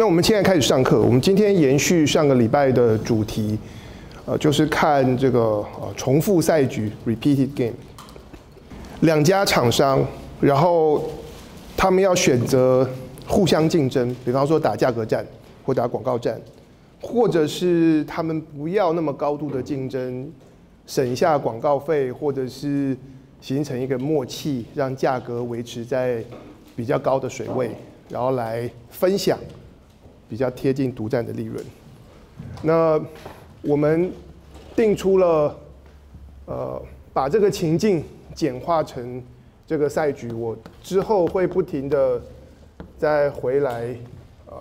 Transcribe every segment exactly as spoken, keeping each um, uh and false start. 那我们现在开始上课，我们今天延续上个礼拜的主题，呃，就是看这个呃重复赛局 （repeated game）。两家厂商，然后他们要选择互相竞争，比方说打价格战或打广告战，或者是他们不要那么高度的竞争，省下广告费，或者是形成一个默契，让价格维持在比较高的水位，然后来分享比较贴近独占的利润。那我们定出了，呃，把这个情境简化成这个赛局。我之后会不停的再回来，呃，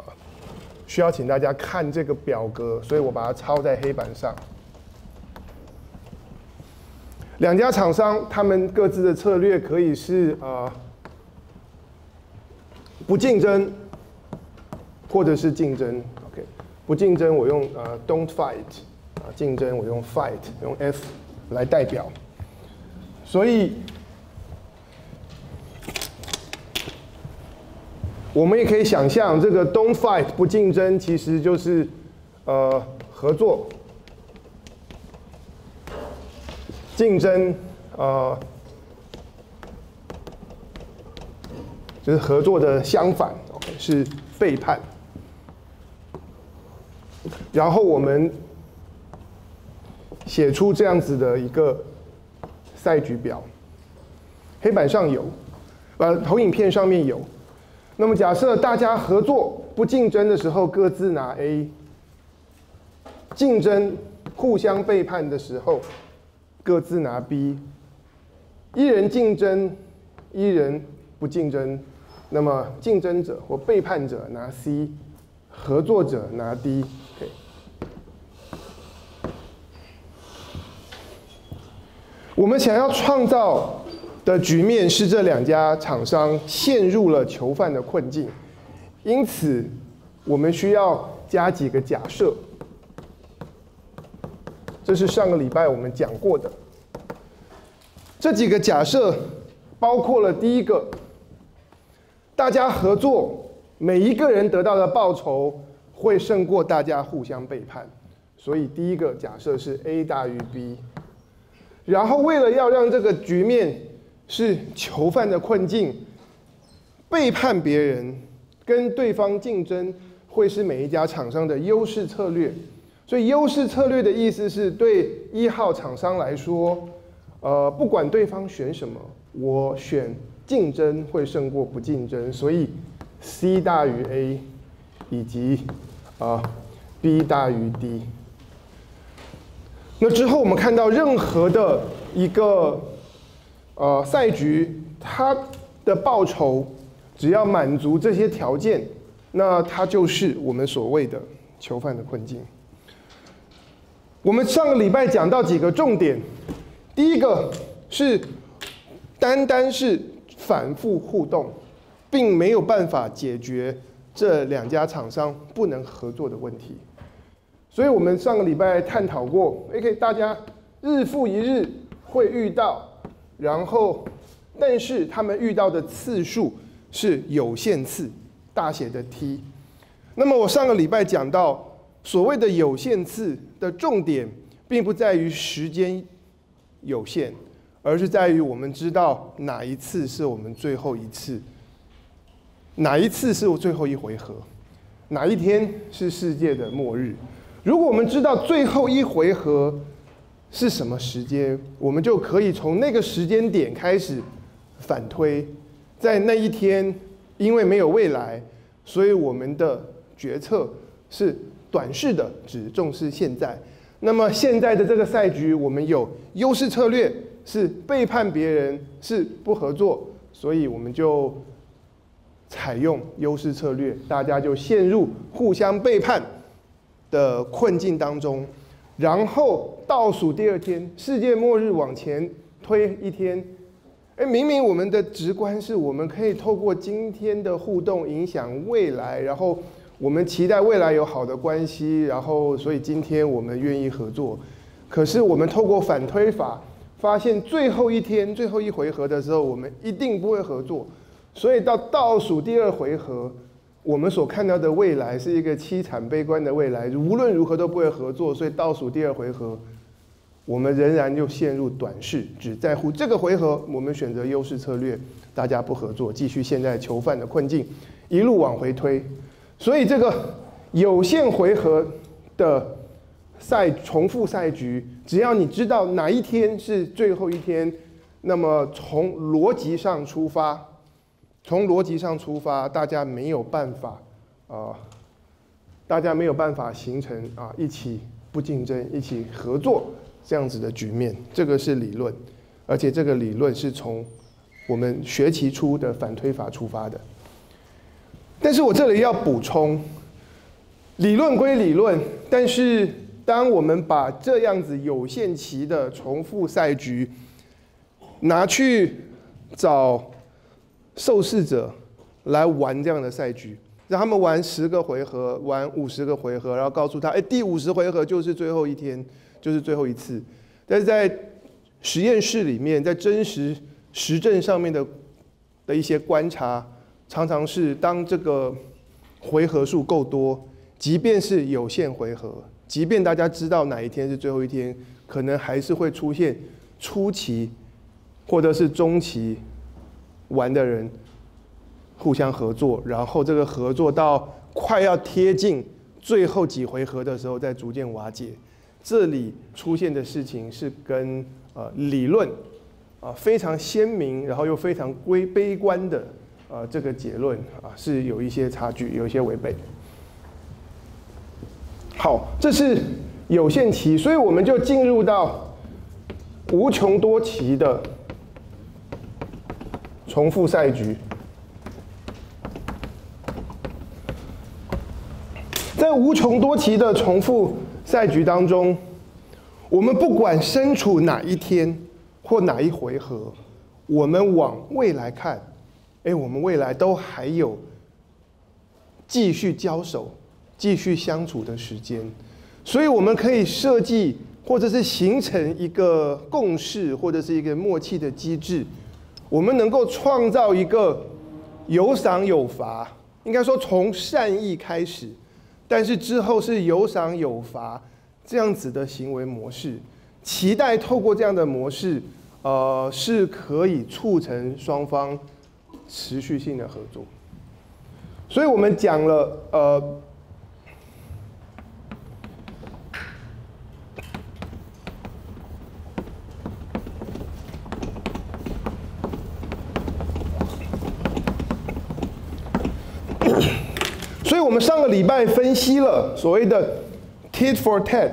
需要请大家看这个表格，所以我把它抄在黑板上。 两家厂商，他们各自的策略可以是呃不竞争，或者是竞争。OK， 不竞争我用呃 don't fight， 啊竞争我用 fight， 用 F 来代表。所以，我们也可以想象，这个 don't fight 不竞争，其实就是呃合作。 竞争，呃，就是合作的相反 ，OK， 是背叛。然后我们写出这样子的一个赛局表，黑板上有，呃，投影片上面有。那么假设大家合作不竞争的时候，各自拿 A； 竞争互相背叛的时候， 各自拿 B， 一人竞争，一人不竞争，那么竞争者或背叛者拿 C， 合作者拿 D。OK， 我们想要创造的局面是这两家厂商陷入了囚犯的困境，因此我们需要加几个假设。 这是上个礼拜我们讲过的。这几个假设包括了第一个，大家合作，每一个人得到的报酬会胜过大家互相背叛，所以第一个假设是 A 大于 B。然后为了要让这个局面是囚犯的困境，背叛别人、跟对方竞争会是每一家厂商的优势策略。 所以优势策略的意思是对一号厂商来说，呃，不管对方选什么，我选竞争会胜过不竞争，所以 C 大于 A， 以及啊 B 大于 D。那之后我们看到任何的一个呃赛局，它的报酬只要满足这些条件，那它就是我们所谓的囚犯的困境。 我们上个礼拜讲到几个重点，第一个是单单是反复互动，并没有办法解决这两家厂商不能合作的问题。所以我们上个礼拜探讨过 ，OK， 大家日复一日会遇到，然后但是他们遇到的次数是有限次，大写的 T。那么我上个礼拜讲到。 所谓的有限次的重点，并不在于时间有限，而是在于我们知道哪一次是我们最后一次，哪一次是我最后一回合，哪一天是世界的末日。如果我们知道最后一回合是什么时间，我们就可以从那个时间点开始反推，在那一天，因为没有未来，所以我们的决策是 短视的只重视现在，那么现在的这个赛局，我们有优势策略是背叛别人，是不合作，所以我们就采用优势策略，大家就陷入互相背叛的困境当中。然后倒数第二天，世界末日往前推一天，哎，明明我们的直观是我们可以透过今天的互动影响未来，然后 我们期待未来有好的关系，然后所以今天我们愿意合作。可是我们透过反推法发现，最后一天、最后一回合的时候，我们一定不会合作。所以到倒数第二回合，我们所看到的未来是一个凄惨悲观的未来，无论如何都不会合作，所以倒数第二回合，我们仍然就陷入短视，只在乎这个回合，我们选择优势策略，大家不合作，继续陷在囚犯的困境，一路往回推。所以这个有限回合的赛重复赛局，只要你知道哪一天是最后一天，那么从逻辑上出发。 从逻辑上出发，大家没有办法，啊、呃，大家没有办法形成啊一起不竞争、一起合作这样子的局面。这个是理论，而且这个理论是从我们学期初的反推法出发的。但是我这里要补充，理论归理论，但是当我们把这样子有限期的重复赛局拿去找 受试者来玩这样的赛局，让他们玩十个回合，玩五十个回合，然后告诉他，哎，第五十回合就是最后一天，就是最后一次。但是在实验室里面，在真实实证上面的的一些观察，常常是当这个回合数够多，即便是有限回合，即便大家知道哪一天是最后一天，可能还是会出现初期或者是中期 玩的人互相合作，然后这个合作到快要贴近最后几回合的时候，再逐渐瓦解。这里出现的事情是跟呃理论啊、呃、非常鲜明，然后又非常悲悲观的呃这个结论啊、呃、是有一些差距，有一些违背。好，这是有限期，所以我们就进入到无穷多期的 重复赛局，在无穷多期的重复赛局当中，我们不管身处哪一天或哪一回合，我们往未来看，哎，我们未来都还有继续交手、继续相处的时间，所以我们可以设计或者是形成一个共识或者是一个默契的机制。 我们能够创造一个有赏有罚，应该说从善意开始，但是之后是有赏有罚这样子的行为模式，期待透过这样的模式，呃，是可以促成双方持续性的合作。所以我们讲了，呃，我们上个礼拜分析了所谓的 tit for tat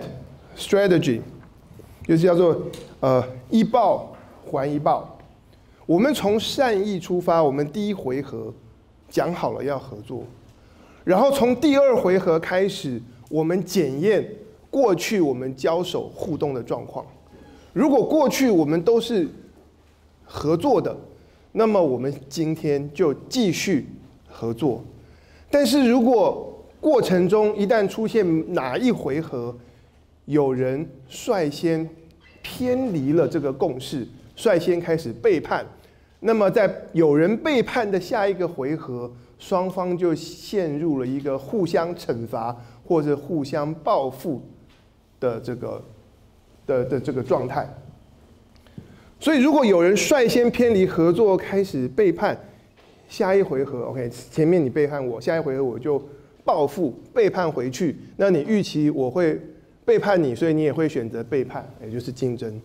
strategy， 就是叫做呃一报还一报。我们从善意出发，我们第一回合讲好了要合作，然后从第二回合开始，我们检验过去我们交手互动的状况。如果过去我们都是合作的，那么我们今天就继续合作。 但是如果过程中一旦出现哪一回合有人率先偏离了这个共识，率先开始背叛，那么在有人背叛的下一个回合，双方就陷入了一个互相惩罚或者互相报复的这个的的这个状态。所以，如果有人率先偏离合作，开始背叛， 下一回合 ，OK， 前面你背叛我，下一回合我就报复背叛回去。那你预期我会背叛你，所以你也会选择背叛，也就是竞争。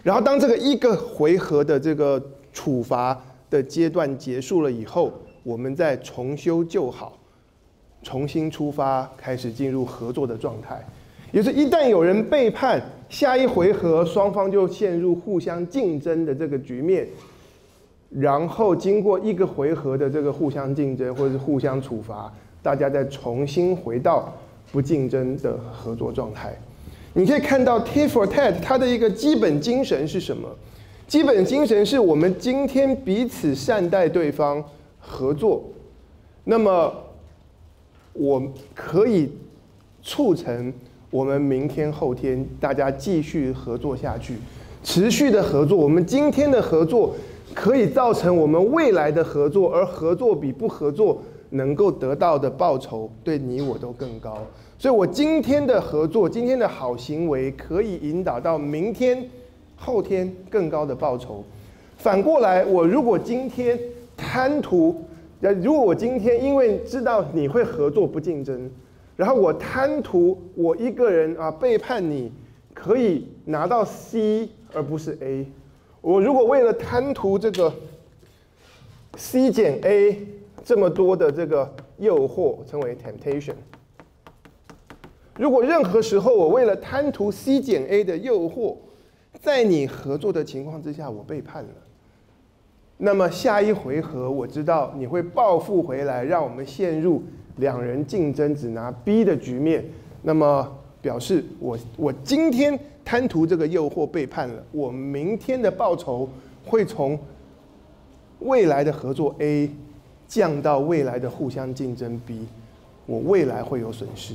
然后当这个一个回合的这个处罚的阶段结束了以后，我们再重修旧好，重新出发，开始进入合作的状态。也就是一旦有人背叛，下一回合双方就陷入互相竞争的这个局面。 然后经过一个回合的这个互相竞争或者是互相处罚，大家再重新回到不竞争的合作状态。你可以看到 tit for tat 它的一个基本精神是什么？基本精神是我们今天彼此善待对方，合作，那么我可以促成我们明天后天大家继续合作下去，持续的合作。我们今天的合作 可以造成我们未来的合作，而合作比不合作能够得到的报酬对你我都更高。所以我今天的合作，今天的好行为，可以引导到明天、后天更高的报酬。反过来，我如果今天贪图，呃，如果我今天因为知道你会合作不竞争，然后我贪图我一个人啊背叛你，可以拿到 C 而不是 A。 我如果为了贪图这个 C 减 A 这么多的这个诱惑，称为 temptation。如果任何时候我为了贪图 C 减 A 的诱惑，在你合作的情况之下我背叛了，那么下一回合我知道你会报复回来，让我们陷入两人竞争只拿 B 的局面。那么表示我我今天贪图这个诱惑背叛了，我明天的报酬会从未来的合作 A 降到未来的互相竞争 B， 我未来会有损失。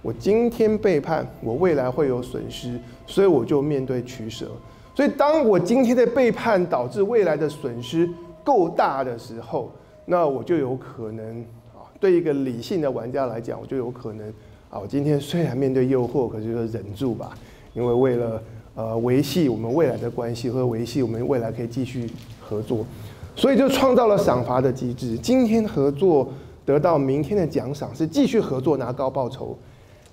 我今天背叛，我未来会有损失，所以我就面对取舍。所以当我今天的背叛导致未来的损失够大的时候，那我就有可能啊，对一个理性的玩家来讲，我就有可能。 啊，我今天虽然面对诱惑，可是就忍住吧，因为为了呃维系我们未来的关系，和维系我们未来可以继续合作，所以就创造了赏罚的机制。今天合作得到明天的奖赏是继续合作拿高报酬，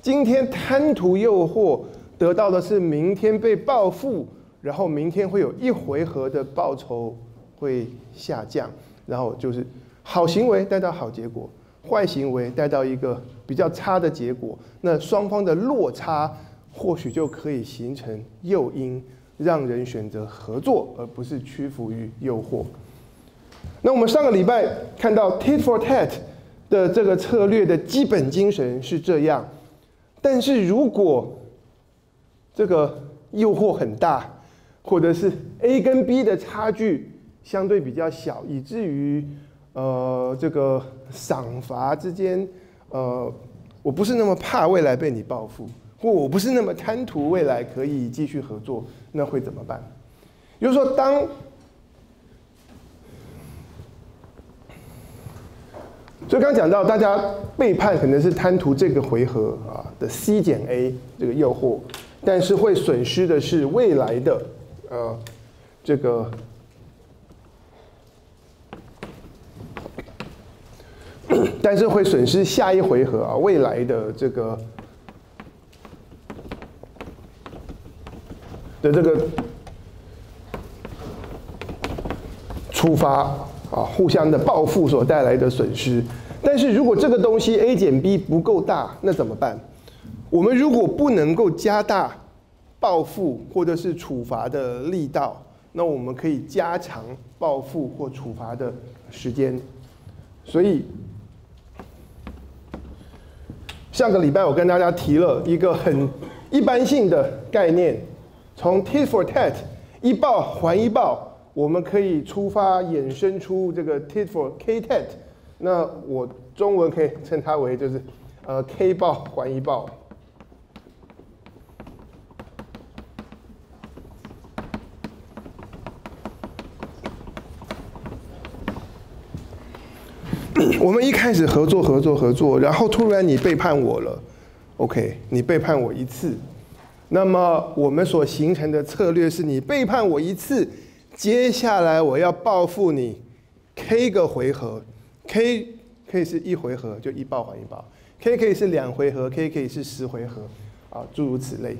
今天贪图诱惑得到的是明天被报复，然后明天会有一回合的报酬会下降，然后就是好行为带到好结果。 坏行为带到一个比较差的结果，那双方的落差或许就可以形成诱因，让人选择合作，而不是屈服于诱惑。那我们上个礼拜看到 tit for tat 的这个策略的基本精神是这样，但是如果这个诱惑很大，或者是 A 跟 B 的差距相对比较小，以至于 呃，这个赏罚之间，呃，我不是那么怕未来被你报复，或我不是那么贪图未来可以继续合作，那会怎么办？也就是说，当所以刚讲到大家背叛可能是贪图这个回合啊的 C 减 A 这个诱惑，但是会损失的是未来的呃这个。 但是会损失下一回合啊，未来的这个的这个出发啊，互相的报复所带来的损失。但是如果这个东西 A 减 B 不够大，那怎么办？我们如果不能够加大报复或者是处罚的力道，那我们可以加长报复或处罚的时间。所以。 上个礼拜我跟大家提了一个很一般性的概念，从 tit for tat 一报还一报，我们可以出发衍生出这个 tit for k tat， 那我中文可以称它为就是呃 k 报还一报。我们一开始合作合作合作，然后突然你背叛我了 ，OK， 你背叛我一次，那么我们所形成的策略是你背叛我一次，接下来我要报复你 ，K 个回合 ，K 可以是一回合就一报还一报 ，K 可以是两回合 ，K 可以是十回合，啊，诸如此类。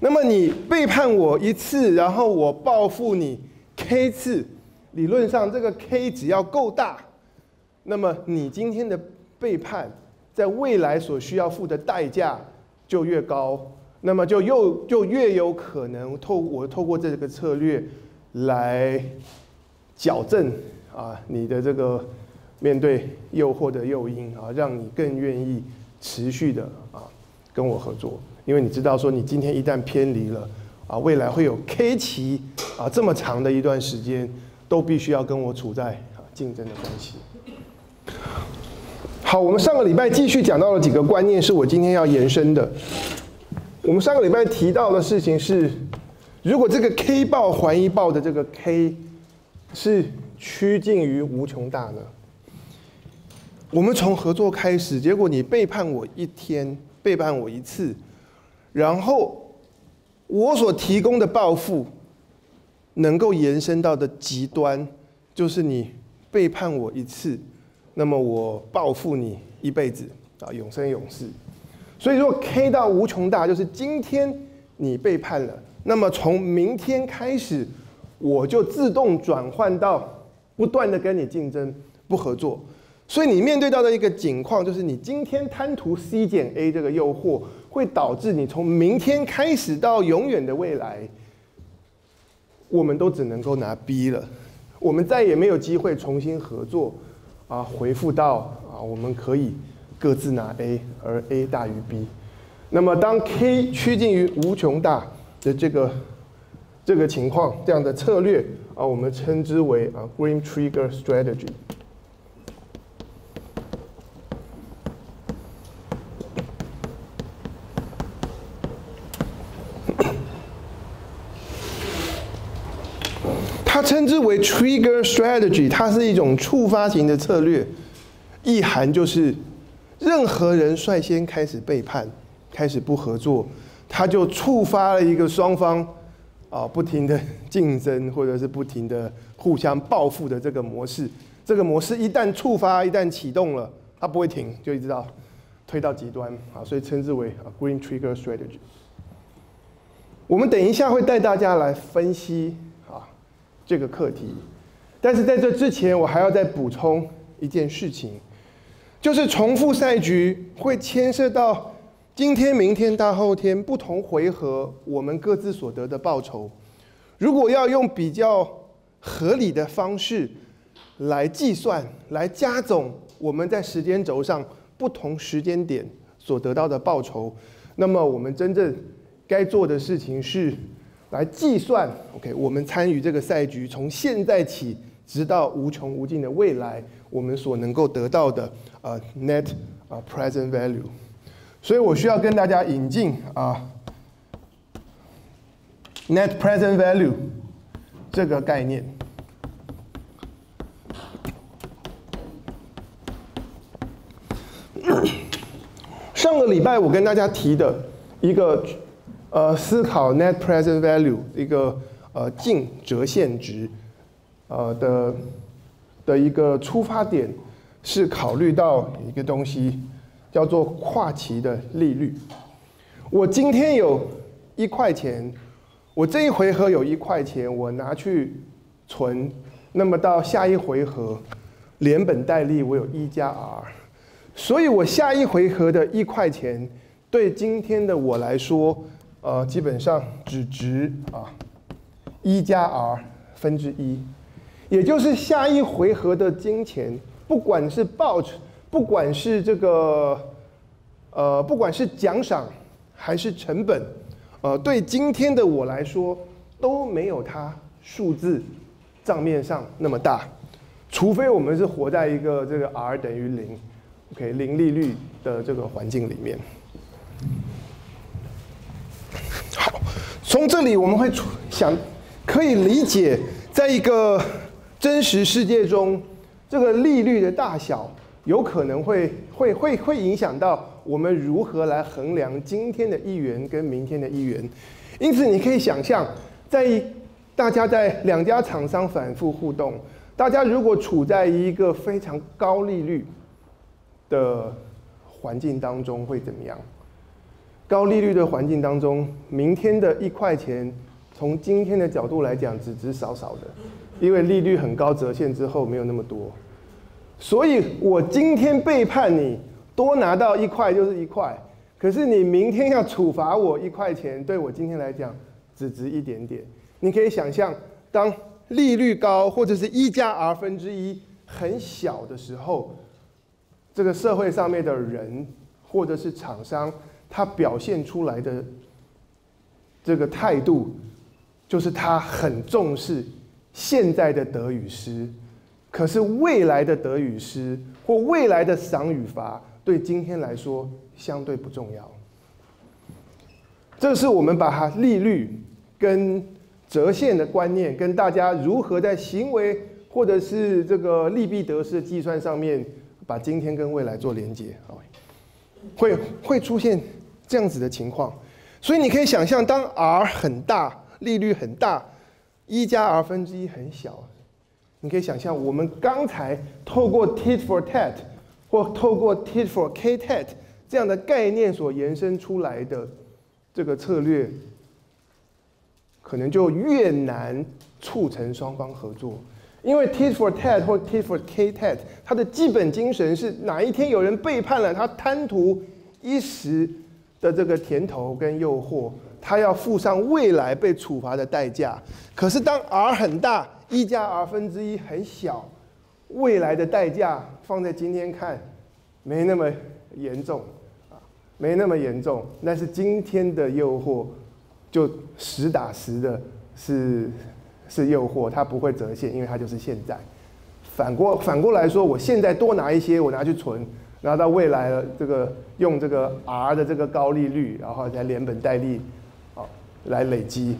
那么你背叛我一次，然后我报复你 K 次，理论上这个 K 只要够大。 那么你今天的背叛，在未来所需要付的代价就越高，那么就又就越有可能透我透过这个策略来矫正啊你的这个面对诱惑的诱因啊，让你更愿意持续的啊跟我合作，因为你知道说你今天一旦偏离了啊，未来会有 K 期啊这么长的一段时间都必须要跟我处在啊竞争的关系。 好，我们上个礼拜继续讲到了几个观念，是我今天要延伸的。我们上个礼拜提到的事情是，如果这个 K 报还一报的这个 K 是趋近于无穷大呢？我们从合作开始，结果你背叛我一天，背叛我一次，然后我所提供的报复能够延伸到的极端，就是你背叛我一次，那么我报复你一辈子啊，永生永世。所以说 K 到无穷大，就是今天你背叛了，那么从明天开始，我就自动转换到不断的跟你竞争，不合作。 所以你面对到的一个境况，就是你今天贪图 C 减 A 这个诱惑，会导致你从明天开始到永远的未来，我们都只能够拿 B 了，我们再也没有机会重新合作，啊，回复到啊，我们可以各自拿 A， 而 A 大于 B。那么当 K 趋近于无穷大的这个这个情况，这样的策略啊，我们称之为啊 Grim Trigger Strategy。 它称之为 trigger strategy， 它是一种触发型的策略，意涵就是任何人率先开始背叛，开始不合作，它就触发了一个双方啊不停的竞争或者是不停的互相报复的这个模式。这个模式一旦触发，一旦启动了，它不会停，就一直到推到极端啊，所以称之为 green trigger strategy。我们等一下会带大家来分析 这个课题，但是在这之前，我还要再补充一件事情，就是重复赛局会牵涉到今天、明天、大后天不同回合我们各自所得的报酬。如果要用比较合理的方式来计算、来加总我们在时间轴上不同时间点所得到的报酬，那么我们真正该做的事情是 来计算 ，OK， 我们参与这个赛局，从现在起直到无穷无尽的未来，我们所能够得到的呃 net 啊 present value。所以我需要跟大家引进啊 net present value 这个概念。上个礼拜我跟大家提的一个 呃，思考 net present value 一个呃净折现值，呃的的一个出发点是考虑到一个东西叫做跨期的利率。我今天有一块钱，我这一回合有一块钱，我拿去存，那么到下一回合连本带利我有一加 R， 所以我下一回合的一块钱对今天的我来说， 呃，基本上只值啊一加 R 分之一，也就是下一回合的金钱，不管是报酬，不管是这个呃，不管是奖赏还是成本，呃，对今天的我来说都没有它数字账面上那么大，除非我们是活在一个这个 R 等于零 ，OK 零利率的这个环境里面。 从这里我们会想，可以理解，在一个真实世界中，这个利率的大小有可能会会会会影响到我们如何来衡量今天的一元跟明天的一元。因此，你可以想象，在大家在两家厂商反复互动，大家如果处在一个非常高利率的环境当中，会怎么样？ 高利率的环境当中，明天的一块钱，从今天的角度来讲，只值少少的，因为利率很高，折现之后没有那么多。所以我今天背叛你，多拿到一块就是一块，可是你明天要处罚我一块钱，对我今天来讲只值一点点。你可以想象，当利率高或者是一加 R 分之一很小的时候，这个社会上面的人或者是厂商， 他表现出来的这个态度，就是他很重视现在的得与失，可是未来的得与失或未来的赏与罚，对今天来说相对不重要。这是我们把它利率跟折现的观念，跟大家如何在行为或者是这个利弊得失的计算上面把今天跟未来做连接，会会出现这样子的情况。所以你可以想象，当 R 很大，利率很大，一加 R 分之一很小，你可以想象我们刚才透过 tit for tat 或透过 tit for ktat 这样的概念所延伸出来的这个策略，可能就越难促成双方合作。 因为 tit for tat 或 tit for ktat， 它的基本精神是哪一天有人背叛了，他贪图一时的这个甜头跟诱惑，他要付上未来被处罚的代价。可是当 R 很大，一加 R 分之一很小，未来的代价放在今天看，没那么严重啊，没那么严重。但是今天的诱惑就实打实的是。 是诱惑，它不会折现，因为它就是现在。反过反过来说，我现在多拿一些，我拿去存，拿到未来了，这个用这个 R 的这个高利率，然后再连本带利，好来累积，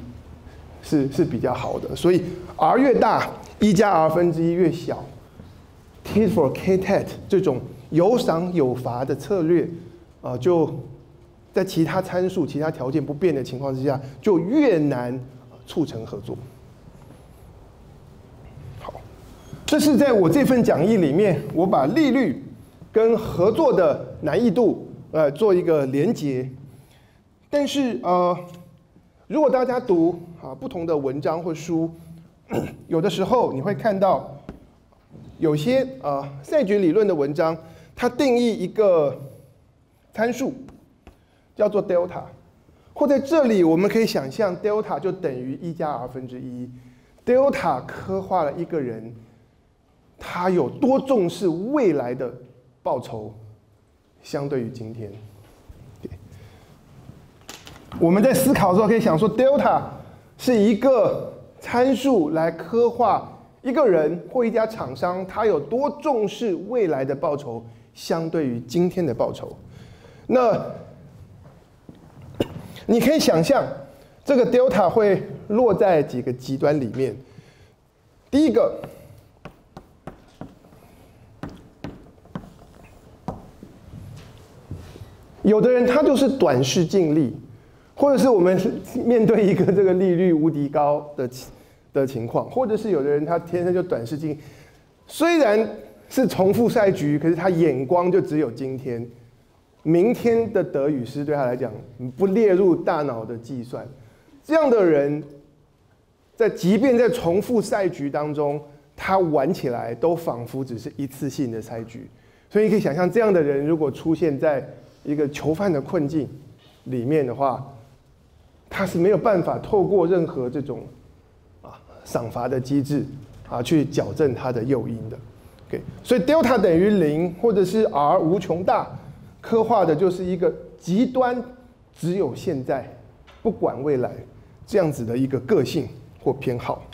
是是比较好的。所以 R 越大，一加 R 分之一越小。Tit for Ktat 这种有赏有罚的策略，啊、呃，就在其他参数、其他条件不变的情况之下，就越难促成合作。 这是在我这份讲义里面，我把利率跟合作的难易度，呃，做一个连结。但是呃，如果大家读啊不同的文章或书，有的时候你会看到有些呃赛局理论的文章，它定义一个参数叫做 delta， 或在这里我们可以想象 delta 就等于一加 r 分之一 ，delta 刻画了一个人。 他有多重视未来的报酬，相对于今天，我们在思考的时候可以想说 ，delta 是一个参数来刻画一个人或一家厂商他有多重视未来的报酬，相对于今天的报酬。那你可以想象，这个 delta 会落在几个极端里面。第一个。 有的人他就是短视近利，或者是我们面对一个这个利率无敌高的的情况，或者是有的人他天生就短视近利，虽然是重复赛局，可是他眼光就只有今天，明天的得与失对他来讲不列入大脑的计算。这样的人，在即便在重复赛局当中，他玩起来都仿佛只是一次性的赛局。所以你可以想象，这样的人如果出现在 一个囚犯的困境里面的话，他是没有办法透过任何这种啊赏罚的机制啊去矫正他的诱因的。OK， 所以 delta 等于零，或者是 R 无穷大，刻画的就是一个极端，只有现在，不管未来这样子的一个个性或偏好。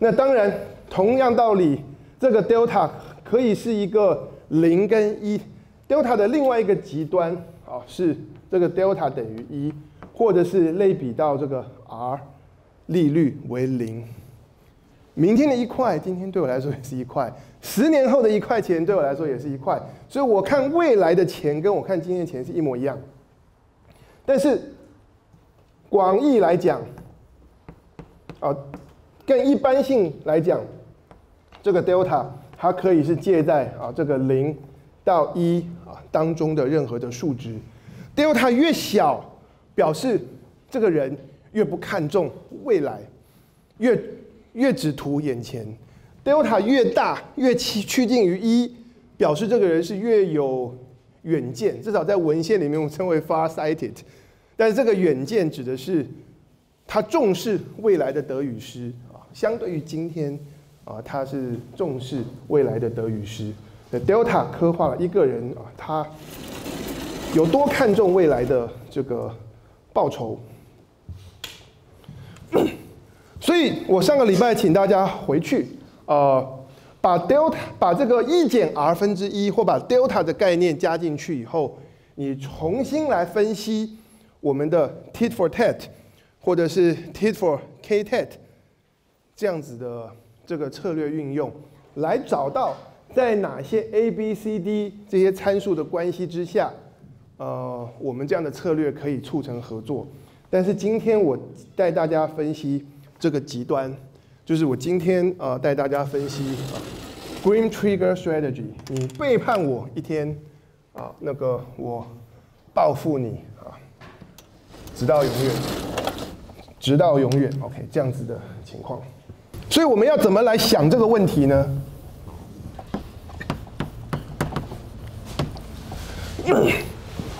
那当然，同样道理，这个 delta 可以是一个零跟一。 delta 的另外一个极端啊，是这个 delta 等于一，或者是类比到这个 R 利率为零。明天的一块，今天对我来说也是一块；十年后的一块钱，对我来说也是一块。所以我看未来的钱跟我看今天的钱是一模一样。但是广义来讲，啊，跟一般性来讲，这个 delta 它可以是介在啊这个零。 到一啊当中的任何的数值 ，delta 越小，表示这个人越不看重未来，越越只图眼前 ；delta 越大，越趋近于一，表示这个人是越有远见。至少在文献里面，我们称为 far-sighted。但是这个远见指的是他重视未来的得与失啊，相对于今天啊，他是重视未来的得与失。 delta 刻画了一个人啊，他有多看重未来的这个报酬。所以我上个礼拜请大家回去，呃，把 delta 把这个一减 r 分之一，或把 delta 的概念加进去以后，你重新来分析我们的 tit for tat， 或者是 tit for ktat 这样子的这个策略运用，来找到在哪些 A、B、C、D 这些参数的关系之下，呃，我们这样的策略可以促成合作。但是今天我带大家分析这个极端，就是我今天呃带大家分析、呃、Grim Trigger Strategy， 你背叛我一天，啊、呃，那个我报复你啊、呃，直到永远，直到永远。OK， 这样子的情况。所以我们要怎么来想这个问题呢？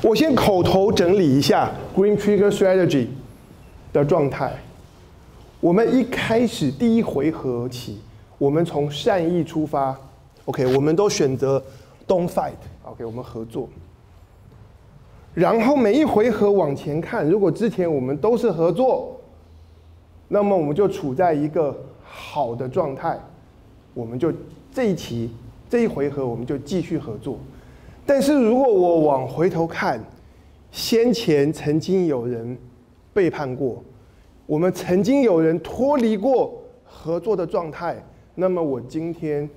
我先口头整理一下 Grim Trigger Strategy 的状态。我们一开始第一回合起，我们从善意出发 ，OK， 我们都选择 don't fight，OK， 我们合作。然后每一回合往前看，如果之前我们都是合作，那么我们就处在一个好的状态，我们就这一期这一回合我们就继续合作。但是如果我往回头看，先前曾经有人背叛过，我们曾经有人脱离过合作的状态，那么我今天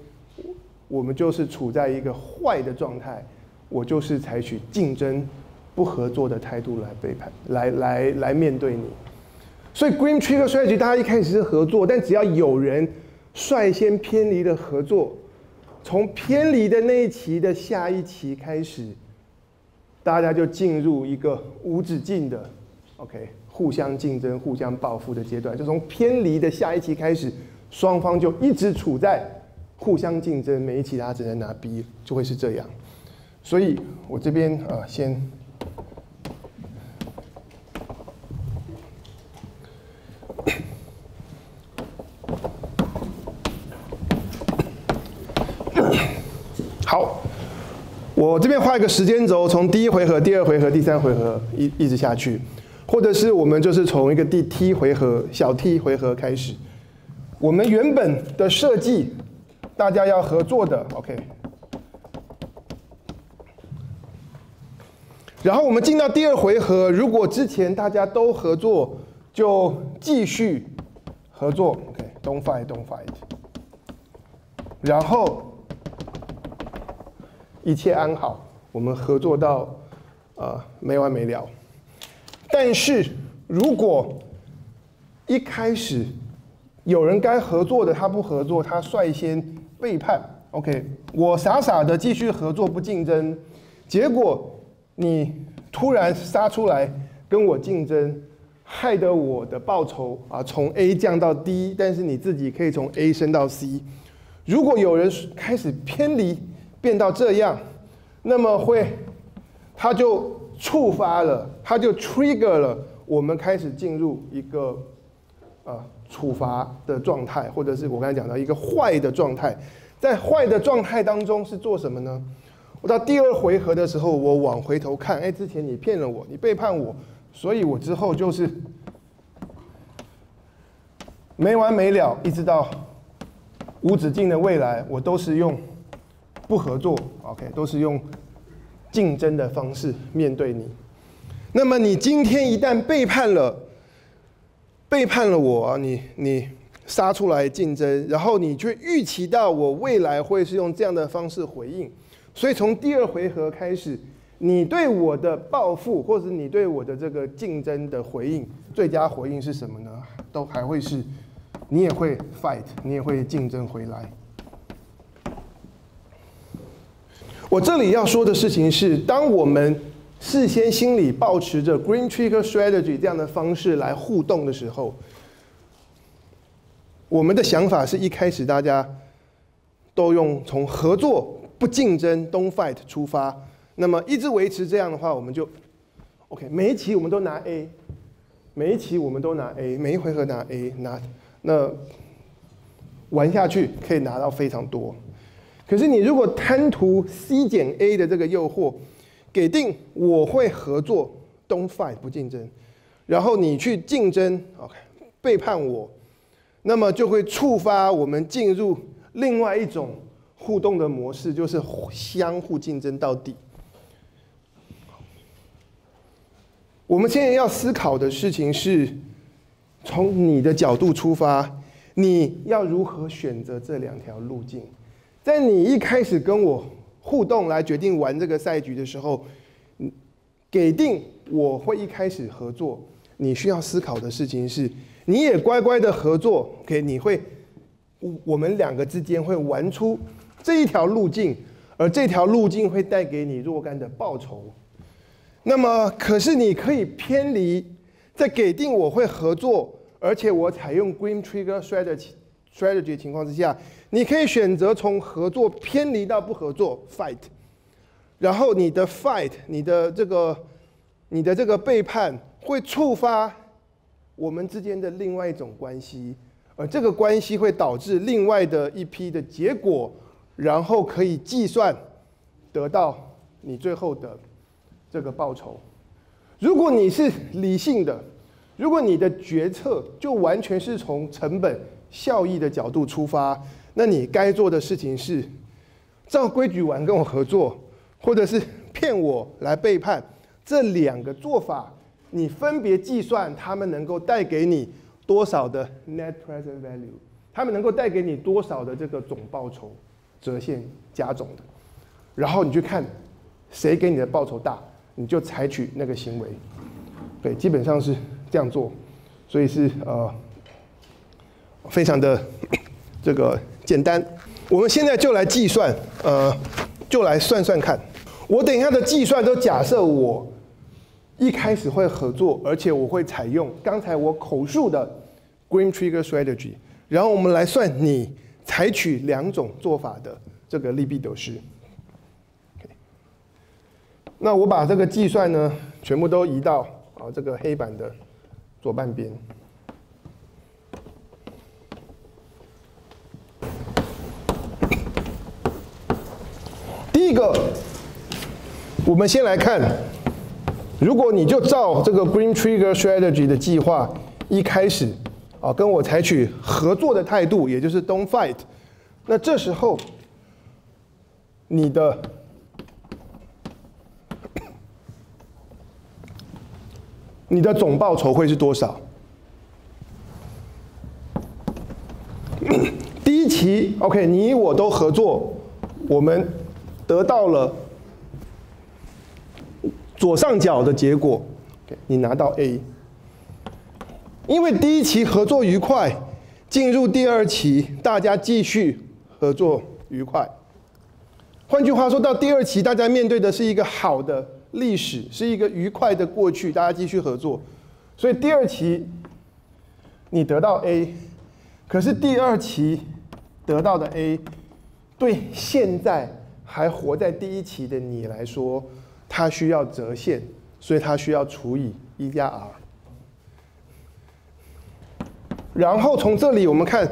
我们就是处在一个坏的状态，我就是采取竞争、不合作的态度来背叛，来来来面对你。所以 Grim Trigger Strategy 大家一开始是合作，但只要有人率先偏离了合作。从偏离的那一期的下一期开始，大家就进入一个无止境的 ，OK， 互相竞争、互相报复的阶段。就从偏离的下一期开始，双方就一直处在互相竞争，每一期他只能拿 B， 就会是这样。所以我这边啊、呃，先好，我这边画一个时间轴，从第一回合、第二回合、第三回合一一直下去，或者是我们就是从一个第 T 回合、小 T 回合开始。我们原本的设计，大家要合作的 ，OK。然后我们进到第二回合，如果之前大家都合作，就继续合作 ，OK，don't fight, don't fight。然后。一切安好，我们合作到呃没完没了。但是如果一开始有人该合作的他不合作，他率先背叛 ，OK， 我傻傻的继续合作不竞争，结果你突然杀出来跟我竞争，害得我的报酬啊从 A 降到 D， 但是你自己可以从 A 升到 C。如果有人开始偏离，变到这样，那么会，它就触发了，它就 trigger 了，我们开始进入一个啊处罚的状态，或者是我刚才讲到一个坏的状态。在坏的状态当中是做什么呢？我到第二回合的时候，我往回头看，哎，之前你骗了我，你背叛我，所以我之后就是没完没了，一直到无止境的未来，我都是用。不合作 ，OK， 都是用竞争的方式面对你。那么你今天一旦背叛了，背叛了我、啊，你你杀出来竞争，然后你却预期到我未来会是用这样的方式回应，所以从第二回合开始，你对我的报复或者你对我的这个竞争的回应，最佳回应是什么呢？都还会是，你也会 fight， 你也会竞争回来。我这里要说的事情是，当我们事先心里抱持着 Grim Trigger Strategy 这样的方式来互动的时候，我们的想法是一开始大家都用从合作不竞争 don't fight 出发，那么一直维持这样的话，我们就 OK， 每一期我们都拿 A， 每一期我们都拿 A， 每一回合拿 A， 拿那玩下去可以拿到非常多。可是你如果贪图 C 减 A 的这个诱惑，给定我会合作 ，don't fight 不竞争，然后你去竞争 ，OK 背叛我，那么就会触发我们进入另外一种互动的模式，就是相互竞争到底。我们现在要思考的事情是，从你的角度出发，你要如何选择这两条路径？在你一开始跟我互动来决定玩这个赛局的时候，你给定我会一开始合作，你需要思考的事情是，你也乖乖的合作 ，OK？ 你会，我们两个之间会玩出这一条路径，而这条路径会带给你若干的报酬。那么，可是你可以偏离，在给定我会合作，而且我采用 Grim Trigger Strategy。 strategy 的情况之下，你可以选择从合作偏离到不合作 fight， 然后你的 fight， 你的这个，你的这个背叛会触发我们之间的另外一种关系，而这个关系会导致另外的一批的结果，然后可以计算得到你最后的这个报酬。如果你是理性的，如果你的决策就完全是从成本 效益的角度出发，那你该做的事情是照规矩玩跟我合作，或者是骗我来背叛。这两个做法，你分别计算他们能够带给你多少的 net present value， 他们能够带给你多少的这个总报酬折现加总的，然后你去看谁给你的报酬大，你就采取那个行为。对，基本上是这样做，所以是呃。 非常的这个简单，我们现在就来计算，呃，就来算算看。我等一下的计算都假设我一开始会合作，而且我会采用刚才我口述的 Grim Trigger Strategy， 然后我们来算你采取两种做法的这个利弊得失。那我把这个计算呢，全部都移到啊这个黑板的左半边。 第一个，我们先来看，如果你就照这个 Grim Trigger Strategy 的计划，一开始啊跟我采取合作的态度，也就是 Don't Fight， 那这时候你的你的总报酬会是多少？第一期 OK， 你我都合作，我们 得到了左上角的结果，你拿到 A。因为第一期合作愉快，进入第二期，大家继续合作愉快。换句话说，到第二期，大家面对的是一个好的历史，是一个愉快的过去，大家继续合作。所以第二期你得到 A， 可是第二期得到的 A 对现在 还活在第一期的你来说，它需要折现，所以它需要除以一加 R。然后从这里我们看，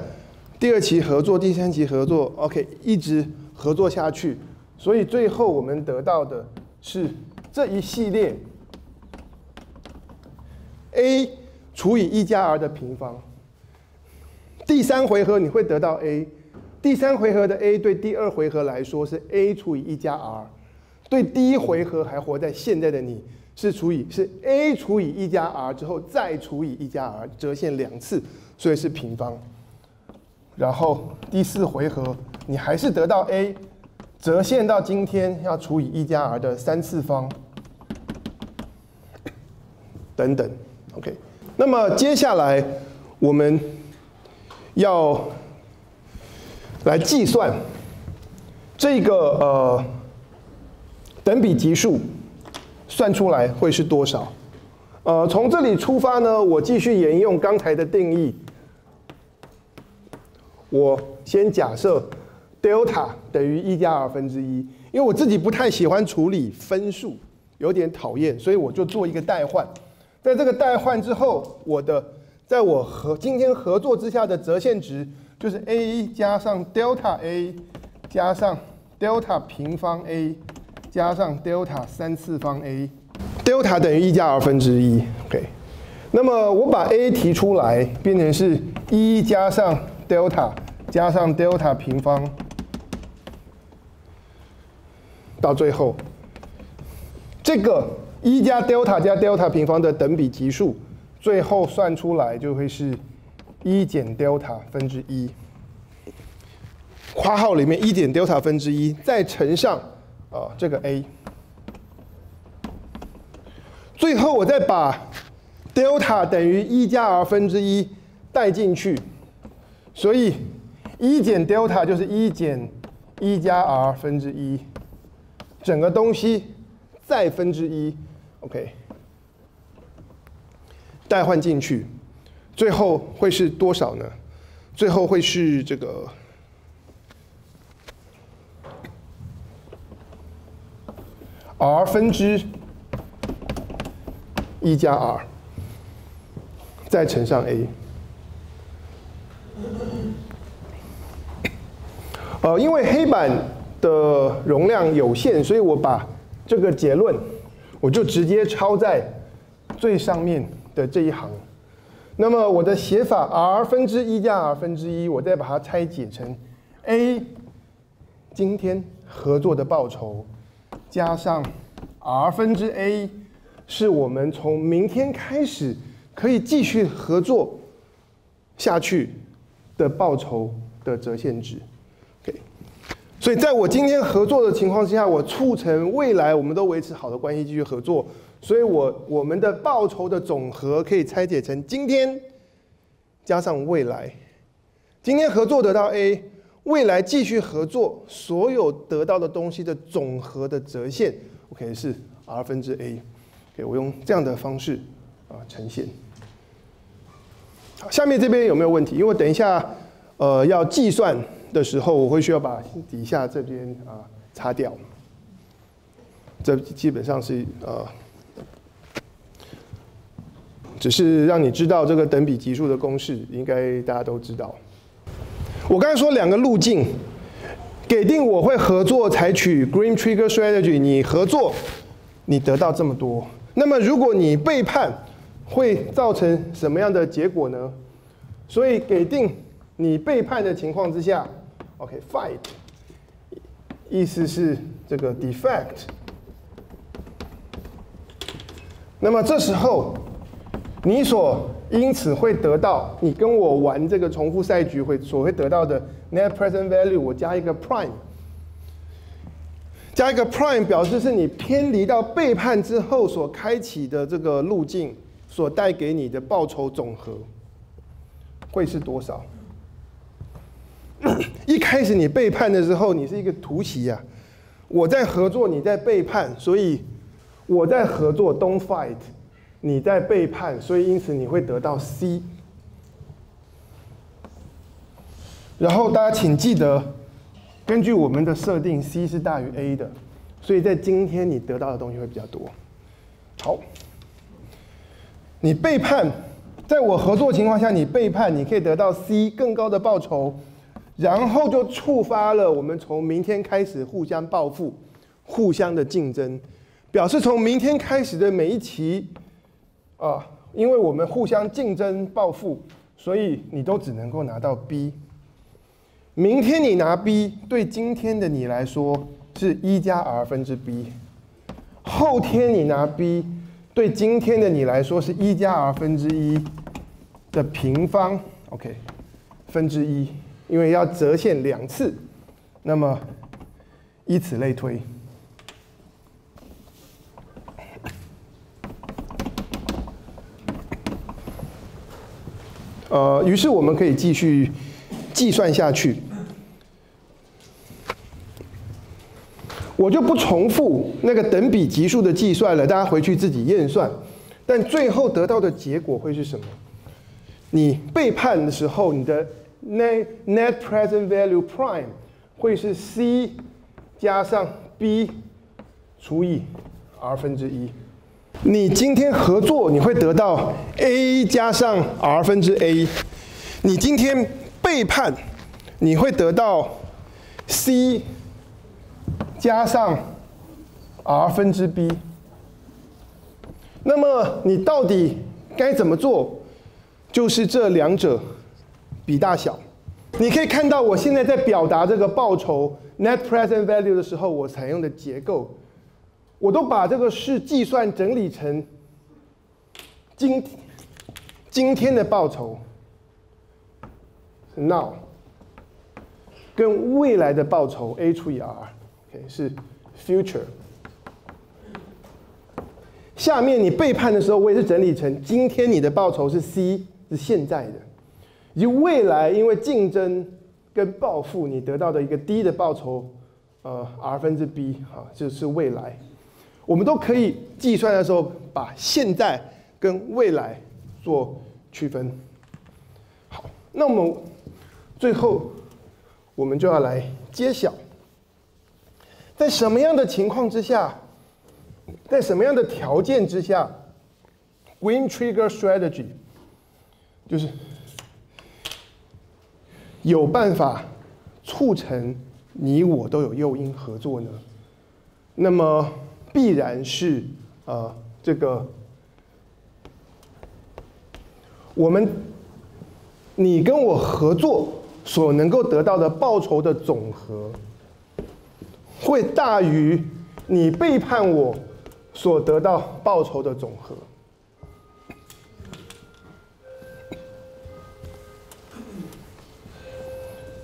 第二期合作，第三期合作 ，OK， 一直合作下去，所以最后我们得到的是这一系列 A 除以一加 R 的平方。第三回合你会得到 A。 第三回合的 A 对第二回合来说是 A 除以一加 R， 对第一回合还活在现在的你是除以是 A 除以一加 R 之后再除以一加 R 折现两次，所以是平方。然后第四回合你还是得到 A， 折现到今天要除以一加 R 的三次方，等等。OK， 那么接下来我们要 来计算这个呃等比级数，算出来会是多少？呃，从这里出发呢，我继续沿用刚才的定义。我先假设 delta 等于一加 r 分之一，因为我自己不太喜欢处理分数，有点讨厌，所以我就做一个代换。在这个代换之后，我的在我和今天合作之下的折现值 就是 a 加上 delta a 加上 delta 平方 a 加上 delta 三次方 a，delta 等于一加 r 分之一。OK， 那么我把 a 提出来，变成是一加上 delta 加上 delta 平方，到最后，这个一加 delta 加 delta 平方的等比级数，最后算出来就会是 一减 delta 分之一，括号里面一点 delta 分之一，再乘上啊、呃、这个 a， 最后我再把 delta 等于一加 r 分之一带进去，所以一减 delta 就是一减一加 r 分之一，整个东西再分之一 ，OK， 代换进去，最后会是多少呢？最后会是这个。 r 分之一加 r， 再乘上 a。呃，因为黑板的容量有限，所以我把这个结论，我就直接抄在最上面的这一行。那么我的写法 r 分之一加 r 分之一，我再把它拆解成 a 今天合作的报酬。 加上 r 分之 a 是我们从明天开始可以继续合作下去的报酬的折现值。OK， 所以在我今天合作的情况之下，我促成未来我们都维持好的关系继续合作，所以我我们的报酬的总和可以拆解成今天加上未来，今天合作得到 a。 未来继续合作，所有得到的东西的总和的折现 ，OK 是 r 分之 a， 给、okay， 我用这样的方式啊、呃、呈现。下面这边有没有问题？因为我等一下呃要计算的时候，我会需要把底下这边啊、呃、擦掉。这基本上是呃，只是让你知道这个等比级数的公式，应该大家都知道。 我刚才说两个路径，给定我会合作，采取 Grim Trigger Strategy， 你合作，你得到这么多。那么如果你背叛，会造成什么样的结果呢？所以给定你背叛的情况之下 ，OK fight， 意思是这个 defect。那么这时候，你所 因此会得到你跟我玩这个重复赛局会所会得到的 net present value， 我加一个 prime， 加一个 prime 表示是你偏离到背叛之后所开启的这个路径所带给你的报酬总和会是多少？一开始你背叛的时候，你是一个突袭啊，我在合作，你在背叛，所以我在合作 ，don't fight。 你在背叛，所以因此你会得到 C。然后大家请记得，根据我们的设定 ，C 是大于 A 的，所以在今天你得到的东西会比较多。好，你背叛，在我合作情况下，你背叛，你可以得到 C 更高的报酬，然后就触发了我们从明天开始互相报复、互相的竞争，表示从明天开始的每一期。 啊，因为我们互相竞争报复，所以你都只能够拿到 B。明天你拿 B， 对今天的你来说是一加 R 分之 B； 后天你拿 B， 对今天的你来说是一加 R 分之一的平方 ，OK， 分之一，因为要折现两次，那么以此类推。 呃，于是我们可以继续计算下去。我就不重复那个等比级数的计算了，大家回去自己验算。但最后得到的结果会是什么？你背叛的时候，你的 net net present value prime 会是 C 加上 B 除以 R 分之一。 你今天合作，你会得到 a 加上 r 分之 a。你今天背叛，你会得到 c 加上 r 分之 b。那么你到底该怎么做？就是这两者比大小。你可以看到，我现在在表达这个报酬 net present value 的时候，我采用的结构。 我都把这个式计算整理成今今天的报酬 ，now，跟未来的报酬 A 除以 R，OK 是 future。下面你背叛的时候，我也是整理成今天你的报酬是 C， 是现在的，以及未来因为竞争跟暴富你得到的一个低的报酬，呃 R 分之 B 啊，这是未来。我们都可以计算的时候把现在跟未来做区分。好，那我们最后我们就要来揭晓，在什么样的情况之下。 在什么样的条件之下 ，Grim Trigger Strategy 就是有办法促成你我都有诱因合作呢？那么必然是呃这个我们你跟我合作所能够得到的报酬的总和，会大于你背叛我。 所得到报酬的总和。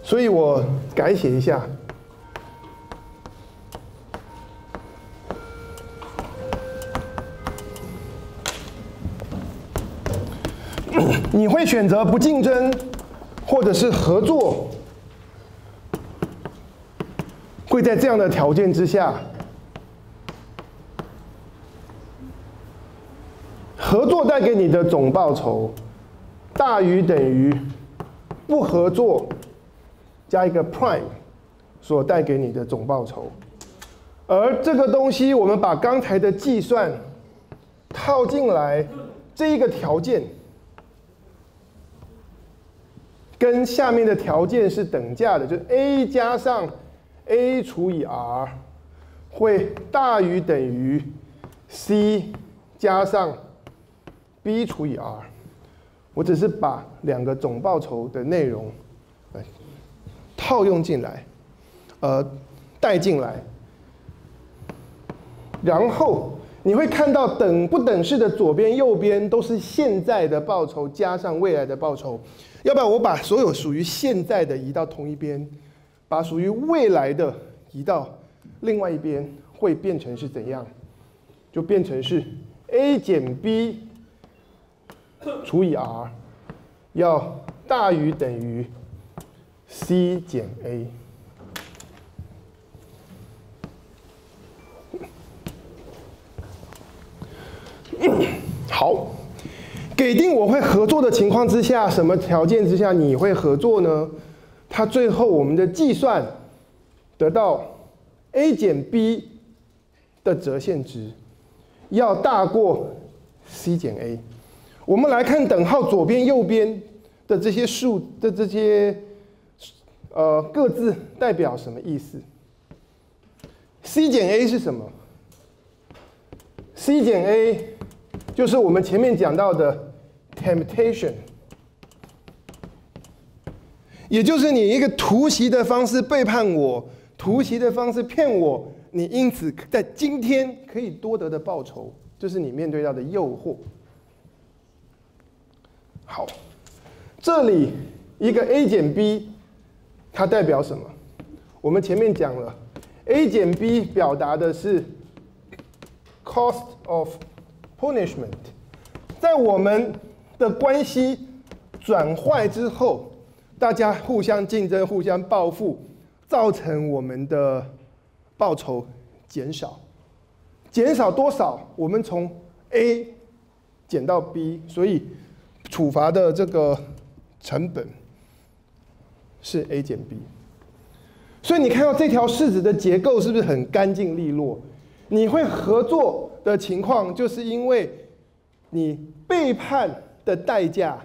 所以我改写一下，你会选择不竞争，或者是合作，会在这样的条件之下。 合作带给你的总报酬大于等于不合作加一个 prime 所带给你的总报酬，而这个东西我们把刚才的计算套进来，这一个条件跟下面的条件是等价的，就是 A 加上 A 除以 R 会大于等于 C 加上 B 除以 R， 我只是把两个总报酬的内容，哎，套用进来，呃，带进来，然后你会看到等不等式的左边、右边都是现在的报酬加上未来的报酬，要不然我把所有属于现在的移到同一边，把属于未来的移到另外一边，会变成是怎样？就变成是 A 减 B。 除以 R 要大于等于 C 减 A。好，给定我会合作的情况之下，什么条件之下你会合作呢？它最后我们的计算得到 A 减 B 的折现值要大过 C 减 A。 我们来看等号左边、右边的这些数的这些，呃，各自代表什么意思 ？C 减 A 是什么 ？C 减 A 就是我们前面讲到的 temptation， 也就是你一个突袭的方式背叛我，突袭的方式骗我，你因此在今天可以多得的报酬，就是你面对到的诱惑。 好，这里一个 A 减 B， 它代表什么？我们前面讲了 ，A 减 B 表达的是 cost of punishment， 在我们的关系转坏之后，大家互相竞争、互相报复，造成我们的报酬减少，减少多少？我们从 A 减到 B， 所以。 处罚的这个成本是 A 减 B， 所以你看到这条式子的结构是不是很干净利落？你会合作的情况，就是因为你背叛的代价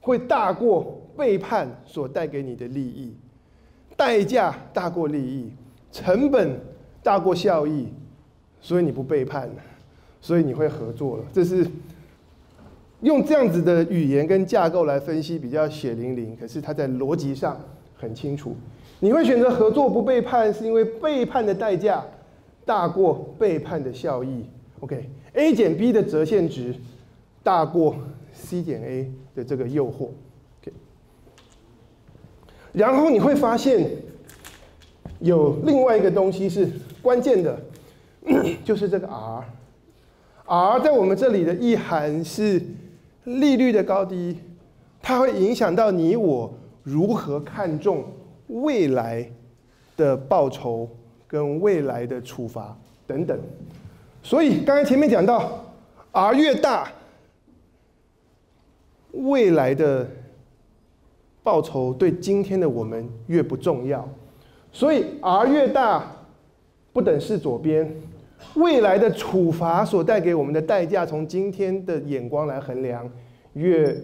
会大过背叛所带给你的利益，代价大过利益，成本大过效益，所以你不背叛，所以你会合作了。这是。 用这样子的语言跟架构来分析比较血淋淋，可是它在逻辑上很清楚。你会选择合作不背叛，是因为背叛的代价大过背叛的效益。OK，A 减 B 的折现值大过 C 减 A 的这个诱惑。OK，然后你会发现有另外一个东西是关键的，就是这个 R。R 在我们这里的意涵是利率的高低，它会影响到你我如何看重未来的报酬跟未来的处罚等等。所以刚才前面讲到 ，R 越大，未来的报酬对今天的我们越不重要，所以 R 越大不等式左边，未来的处罚所带给我们的代价，从今天的眼光来衡量越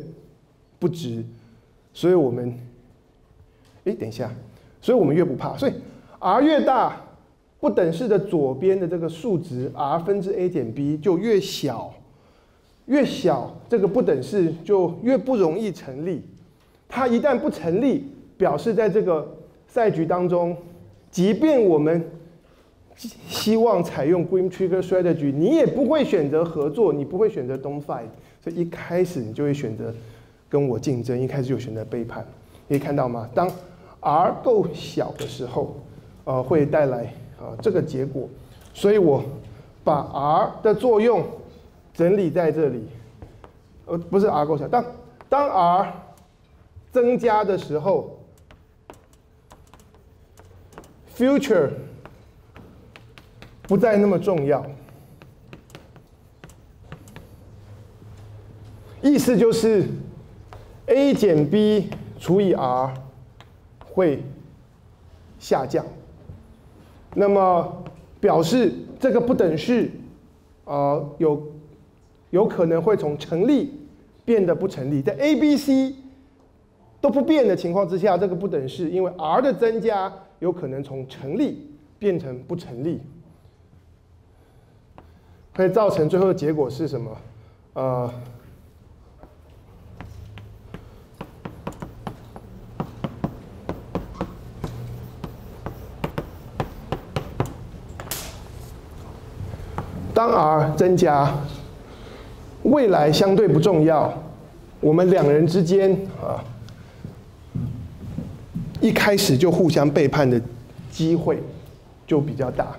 不值，所以我们，哎，等一下，所以我们越不怕，所以 R 越大不等式的左边的这个数值 R 分之 A 减 B 就越小，越小这个不等式就越不容易成立。它一旦不成立，表示在这个赛局当中，即便我们希望采用 Grim Trigger Strategy， 你也不会选择合作，你不会选择 Don't Fight， 所以一开始你就会选择跟我竞争，一开始就选择背叛。你可以看到吗？当 R 够小的时候，呃，会带来呃这个结果。所以我把 R 的作用整理在这里，呃，不是 R 够小，当当 R 增加的时候 ，future 不再那么重要。意思就是 A 减 B 除以 R 会下降。那么表示这个不等式，呃，有有可能会从成立变得不成立，在 A、B、C 都不变的情况之下，这个不等式因为 R 的增加，有可能从成立变成不成立，会造成最后的结果是什么？呃，当 R 增加，未来相对不重要，我们两人之间啊。一开始就互相背叛的机会就比较大，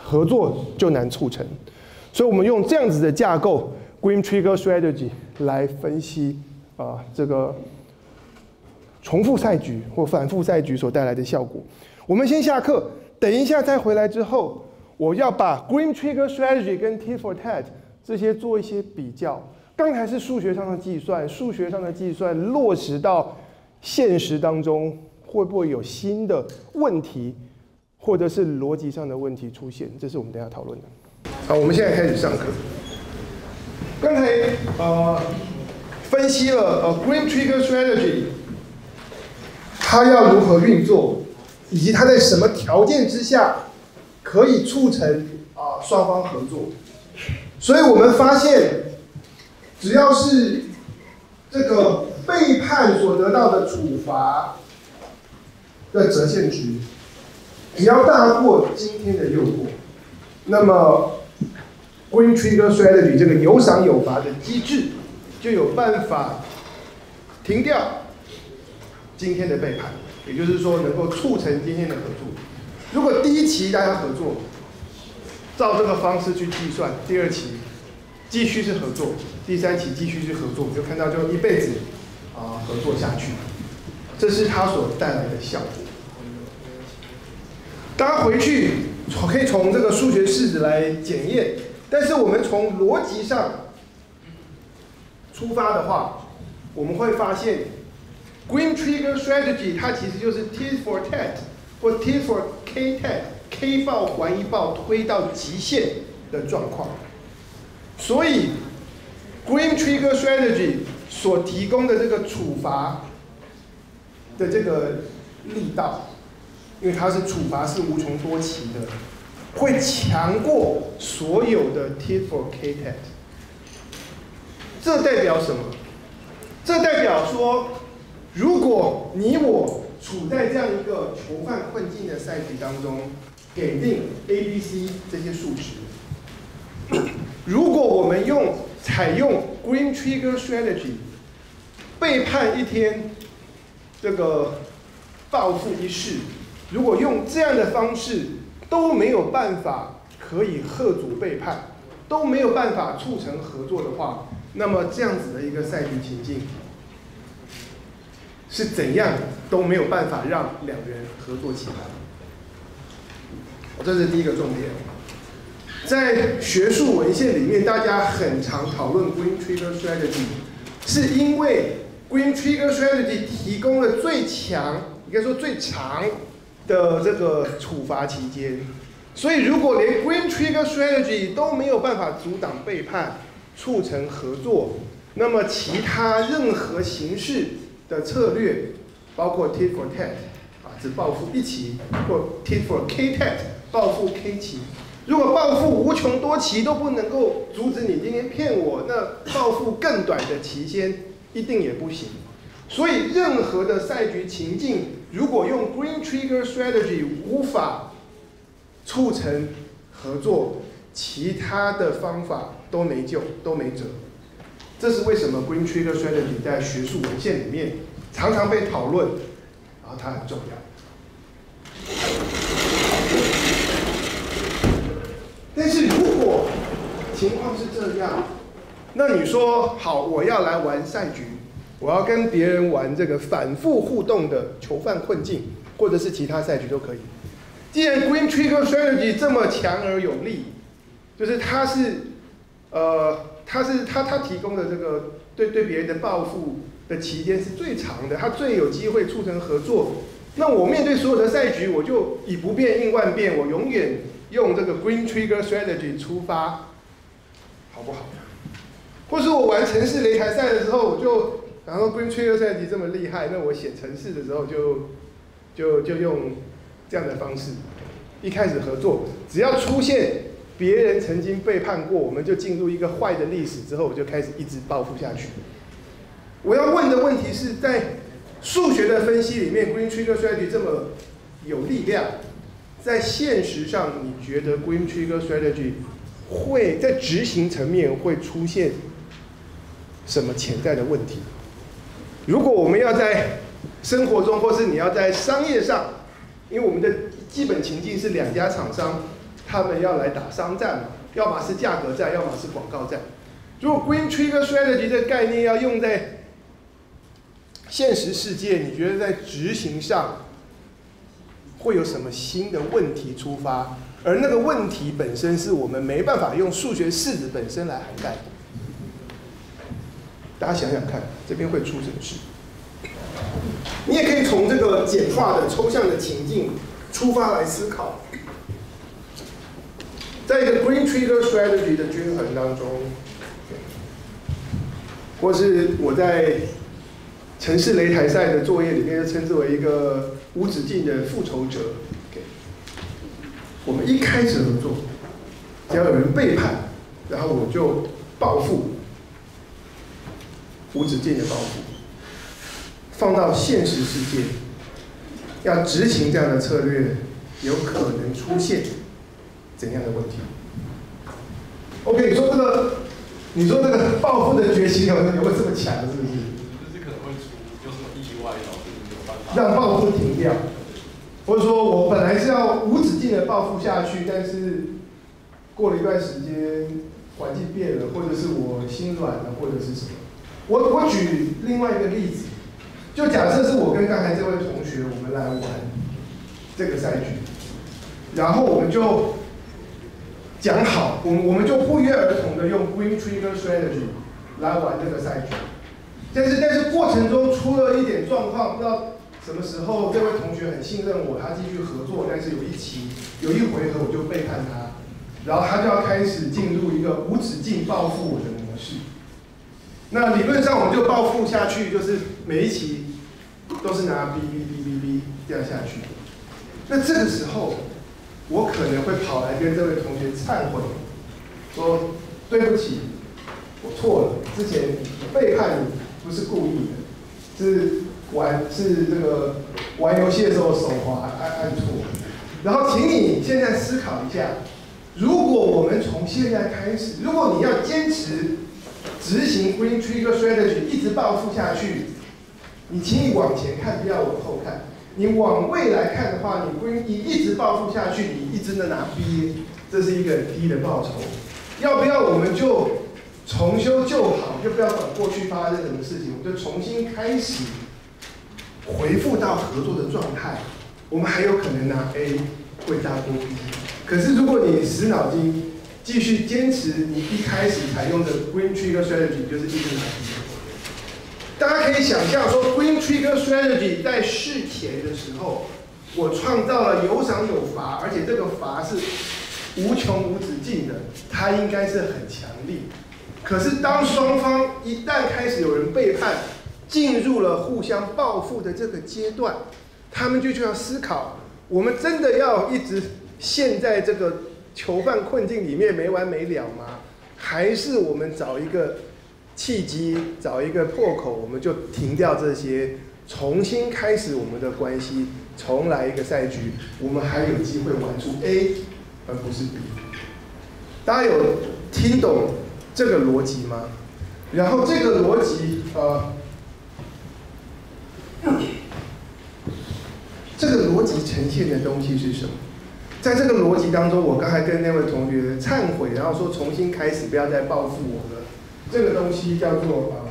合作就难促成，所以我们用这样子的架构 Grim Trigger Strategy 来分析啊、呃、这个重复赛局或反复赛局所带来的效果。我们先下课，等一下再回来之后，我要把 Grim Trigger Strategy 跟 Tit for Tat 这些做一些比较。刚才是数学上的计算，数学上的计算落实到现实当中。会不会有新的问题，或者是逻辑上的问题出现？这是我们等一下讨论的。好，我们现在开始上课。刚才呃分析了呃 Grim Trigger Strategy， 它要如何运作，以及它在什么条件之下可以促成啊、呃、双方合作。所以我们发现，只要是这个背叛所得到的处罚的折现值，只要大过今天的诱惑，那么 Grim Trigger Strategy 这个有赏有罚的机制就有办法停掉今天的背叛，也就是说能够促成今天的合作。如果第一期大家合作，照这个方式去计算，第二期继续是合作，第三期继续是合作，我们就看到就一辈子啊、呃、合作下去。这是它所带来的效果。大家回去可以从这个数学式子来检验，但是我们从逻辑上出发的话，我们会发现 Grim Trigger Strategy 它其实就是 Tit for Tat 或 Tit for K Tat K 爆还一爆推到极限的状况。所以 Grim Trigger Strategy 所提供的这个处罚的这个力道，因为它是处罚是无穷多期的，会强过所有的 Tit for K Tat。这代表什么？这代表说，如果你我处在这样一个囚犯困境的赛局当中，给定 A、B、C 这些数值，如果我们用采用 Grim Trigger Strategy， 背叛一天。这个报复一事，如果用这样的方式都没有办法可以遏阻背叛，都没有办法促成合作的话，那么这样子的一个赛局情境是怎样都没有办法让两人合作起来。这是第一个重点。在学术文献里面，大家很常讨论 Grim Trigger Strategy， 是因为 Grim Trigger Strategy 提供了最强，应该说最长的这个处罚期间。所以，如果连 Grim Trigger Strategy 都没有办法阻挡背叛、促成合作，那么其他任何形式的策略，包括 tit for tat 啊，只报复一棋，或 tit for k tat 报复 k 棋。如果报复无穷多棋都不能够阻止你今天骗我，那报复更短的期间一定也不行。所以，任何的赛局情境，如果用 Grim Trigger Strategy 无法促成合作，其他的方法都没救，都没辙。这是为什么 Grim Trigger Strategy 在学术文献里面常常被讨论，然后它很重要。但是如果情况是这样，那你说好，我要来玩赛局，我要跟别人玩这个反复互动的囚犯困境，或者是其他赛局都可以。既然 Grim Trigger Strategy 这么强而有力，就是它是，呃。它是它它提供的这个对对别人的报复的期间是最长的，它最有机会促成合作。那我面对所有的赛局，我就以不变应万变，我永远用这个 Grim Trigger Strategy 出发，好不好？或是我玩城市擂台赛的时候，我就然后 Grim Trigger Strategy 这么厉害，那我写城市的时候就就就用这样的方式，一开始合作，只要出现别人曾经背叛过，我们就进入一个坏的历史之后，我就开始一直报复下去。我要问的问题是在数学的分析里面 ，Grim Trigger Strategy 这么有力量，在现实上，你觉得 Grim Trigger Strategy 会在执行层面会出现什么潜在的问题？如果我们要在生活中，或是你要在商业上，因为我们的基本情境是两家厂商。他们要来打商战嘛，要么是价格战，要么是广告战。如果 Grim Trigger Strategy 这个概念要用在现实世界，你觉得在执行上会有什么新的问题出发？而那个问题本身是我们没办法用数学式子本身来涵盖的。大家想想看，这边会出什么事？你也可以从这个简化的抽象的情境出发来思考。在一个 Grim Trigger Strategy 的均衡当中，或是我在城市擂台赛的作业里面就称之为一个无止境的复仇者。我们一开始合作，只要有人背叛，然后我就报复，无止境的报复。放到现实世界，要执行这样的策略，有可能出现怎样的问题 ？OK， 你说这个，你说这个报复的决心有有会这么强，是不是？就是可能会出有什么意外导致没有办法让报复停掉，或者说我本来是要无止境的报复下去，但是过了一段时间环境变了，或者是我心软了，或者是什么？我我举另外一个例子，就假设是我跟刚才这位同学，我们来玩这个赛局，然后我们就。讲好，我们我们就不约而同的用 Grim Trigger Strategy 来玩这个赛局，但是但是过程中出了一点状况，不知道什么时候这位同学很信任我，他继续合作，但是有一期有一回合我就背叛他，然后他就要开始进入一个无止境报复我的模式。那理论上我们就报复下去，就是每一期都是拿 B B B B B 这样下去。那这个时候。我可能会跑来跟这位同学忏悔，说对不起，我错了，之前背叛你不是故意的，是玩是这个玩游戏的时候手滑按按错，然后请你现在思考一下，如果我们从现在开始，如果你要坚持执行 Grim Trigger Strategy 一直报复下去，你请你往前看，不要往后看。你往未来看的话，你不你一直暴富下去，你一直的拿 B A， 这是一个很低的报酬。要不要我们就重修旧好，就不要管过去发生什么事情，我们就重新开始回复到合作的状态。我们还有可能拿 A 会大过 B， 可是如果你死脑筋。 继续坚持你一开始采用的 Grim Trigger Strategy， 就是一直拿 B。大家可以想象说 ，Grim Trigger Strategy 在事前的时候，我创造了有赏有罚，而且这个罚是无穷无止境的，它应该是很强力。可是当双方一旦开始有人背叛，进入了互相报复的这个阶段，他们就需要思考：我们真的要一直陷在这个 囚犯困境里面没完没了吗？还是我们找一个契机，找一个破口，我们就停掉这些，重新开始我们的关系，重来一个赛局，我们还有机会玩出 A， 而不是 B。大家有听懂这个逻辑吗？然后这个逻辑，呃，这个逻辑呈现的东西是什么？ 在这个逻辑当中，我刚才跟那位同学忏悔，然后说重新开始，不要再报复我了。这个东西叫做啊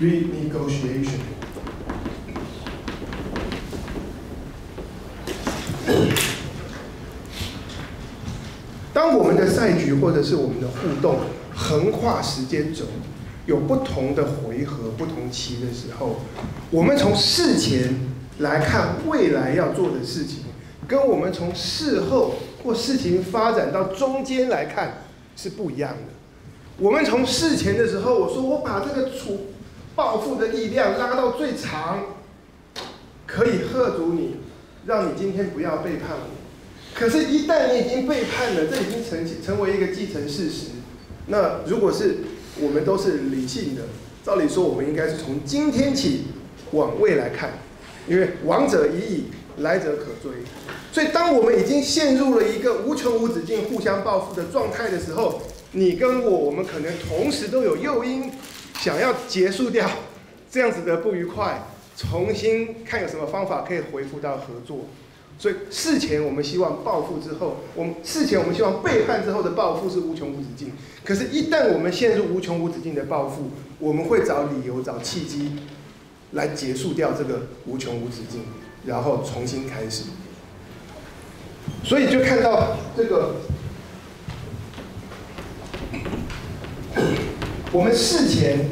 renegotiation。当我们的赛局或者是我们的互动横跨时间轴，有不同的回合、不同期的时候，我们从事前来看未来要做的事情， 跟我们从事后或事情发展到中间来看是不一样的。我们从事前的时候，我说我把这个处报复的力量拉到最长，可以吓阻你，让你今天不要背叛我。可是，一旦你已经背叛了，这已经成成为一个既成事实。那如果是我们都是理性的，照理说我们应该是从今天起往未来看，因为往者已矣，来者可追。 所以，当我们已经陷入了一个无穷无止境、互相报复的状态的时候，你跟我，我们可能同时都有诱因，想要结束掉这样子的不愉快，重新看有什么方法可以恢复到合作。所以，事前我们希望报复之后，我们事前我们希望背叛之后的报复是无穷无止境。可是，一旦我们陷入无穷无止境的报复，我们会找理由、找契机来结束掉这个无穷无止境，然后重新开始。 所以就看到这个，我们事前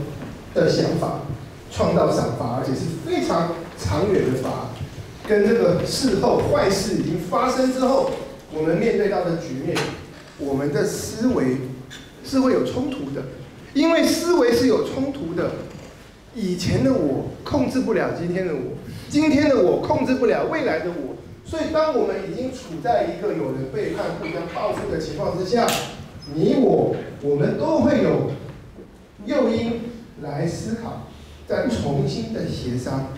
的想法创造赏罚，而且是非常长远的罚，跟这个事后坏事已经发生之后，我们面对到的局面，我们的思维是会有冲突的，因为思维是有冲突的。以前的我控制不了今天的我，今天的我控制不了未来的我。 所以，当我们已经处在一个有人背叛、互相报复的情况之下，你我我们都会有诱因来思考，再重新的协商，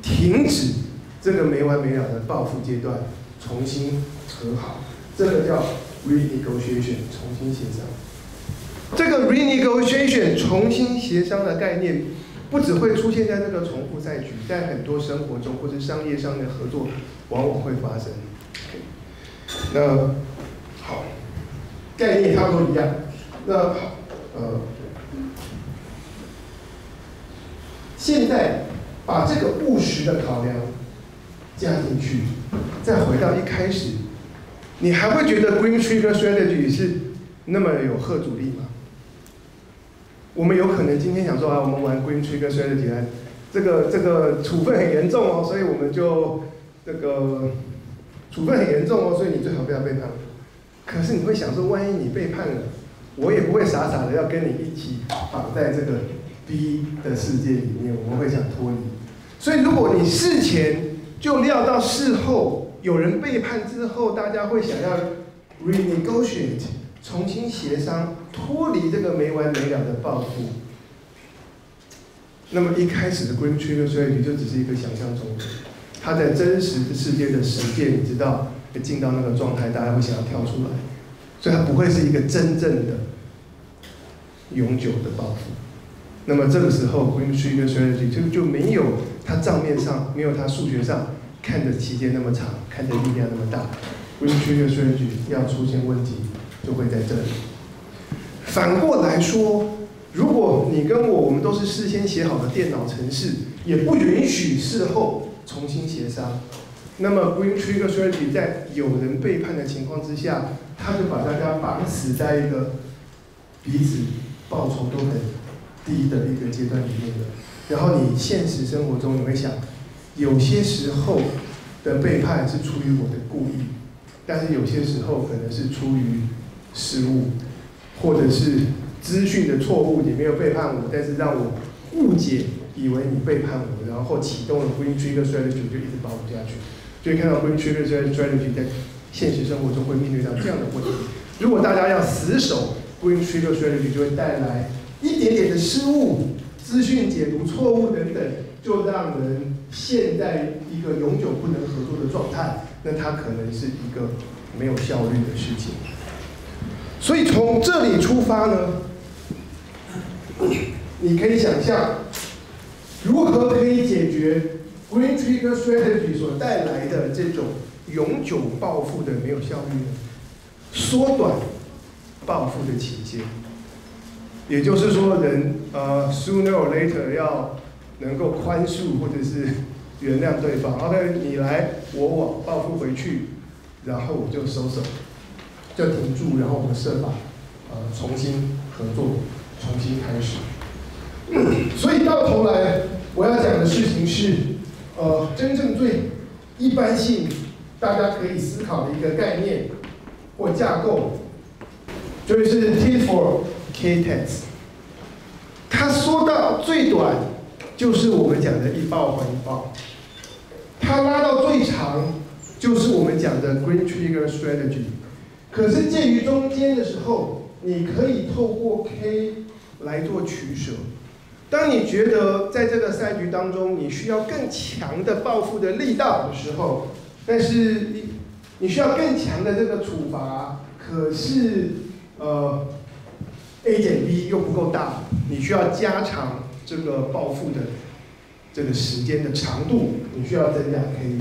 停止这个没完没了的报复阶段，重新和好。这个叫 renegotiation， 重新协商。这个 renegotiation 重新协商的概念， 不只会出现在这个重复赛局，在很多生活中或是商业上的合作，往往会发生。Okay. 那好，概念差不多一样。那好，呃，现在把这个务实的考量加进去，再回到一开始，你还会觉得 Grim Trigger Strategy 是那么有吓阻力吗？ 我们有可能今天想说啊，我们玩 Grim Trigger Strategy， 这个这个处分很严重哦，所以我们就这个处分很严重哦，所以你最好不要背叛我。可是你会想说，万一你背叛了，我也不会傻傻的要跟你一起绑在这个 B 的世界里面，我们会想脱离。所以如果你事前就料到事后有人背叛之后，大家会想要 renegotiate， 重新协商。 脱离这个没完没了的报复，那么一开始的 Grim Trigger Strategy 就只是一个想象中的，它在真实世界的实践，你知道，进到那个状态，大家会想要跳出来，所以它不会是一个真正的、永久的报复。那么这个时候 ，Grim Trigger Strategy 就就没有它账面上没有它数学上看的期间那么长，看的力量那么大 ，Grim Trigger Strategy 要出现问题就会在这里。反过来说，如果你跟我我们都是事先写好的电脑程式，也不允许事后重新协商。 那么 ，Grim Trigger Strategy 在有人背叛的情况之下，他就把大家绑死在一个彼此报酬都很低的一个阶段里面的。然后你现实生活中你会想，有些时候的背叛是出于我的故意，但是有些时候可能是出于失误，或者是资讯的错误，你没有背叛我，但是让我误解，以为你背叛我，然后启动了 Grim Trigger Strategy 就一直保护下去。 就会看到 Grim Trigger Strategy 在现实生活中会面对到这样的问题。如果大家要死守 Grim Trigger Strategy， 就会带来一点点的失误、资讯解读错误等等，就让人陷在一个永久不能合作的状态。那它可能是一个没有效率的事情。所以从这里出发呢，你可以想象如何可以解决 Grim Trigger Strategy 所带来的这种永久报复的没有效率呢，缩短报复的期限，也就是说人，呃 ，sooner or later 要能够宽恕或者是原谅对方。OK， 你来我往，报复回去，然后我就收手，就停住，然后我们设法呃重新合作，重新开始。所以到头来我要讲的事情是。 呃，真正最一般性，大家可以思考的一个概念或架构，就是 T for K test。它缩到最短，就是我们讲的一报还一报；它拉到最长，就是我们讲的 Grim Trigger Strategy。可是介于中间的时候，你可以透过 K 来做取舍。 当你觉得在这个赛局当中，你需要更强的报复的力道的时候，但是你你需要更强的这个处罚，可是呃 A 减 B 又不够大，你需要加长这个报复的这个时间的长度，你需要增加 K。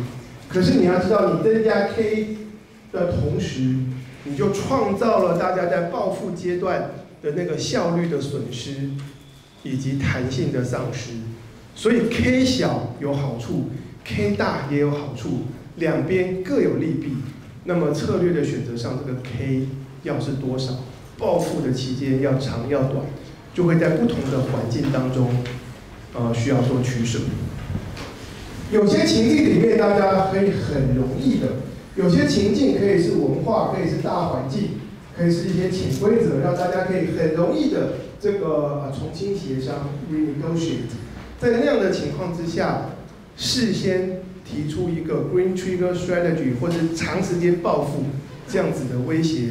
可是你要知道，你增加 K 的同时，你就创造了大家在报复阶段的那个效率的损失。 以及弹性的丧失，所以 K 小有好处 ，K 大也有好处，两边各有利弊。那么策略的选择上，这个 K 要是多少，报复的期间要长要短，就会在不同的环境当中，呃，需要做取舍。有些情境里面大家可以很容易的，有些情境可以是文化，可以是大环境，可以是一些潜规则，让大家可以很容易的。 这个重新协商 （renegotiate） 在那样的情况之下，事先提出一个 Grim Trigger Strategy 或者长时间报复这样子的威胁，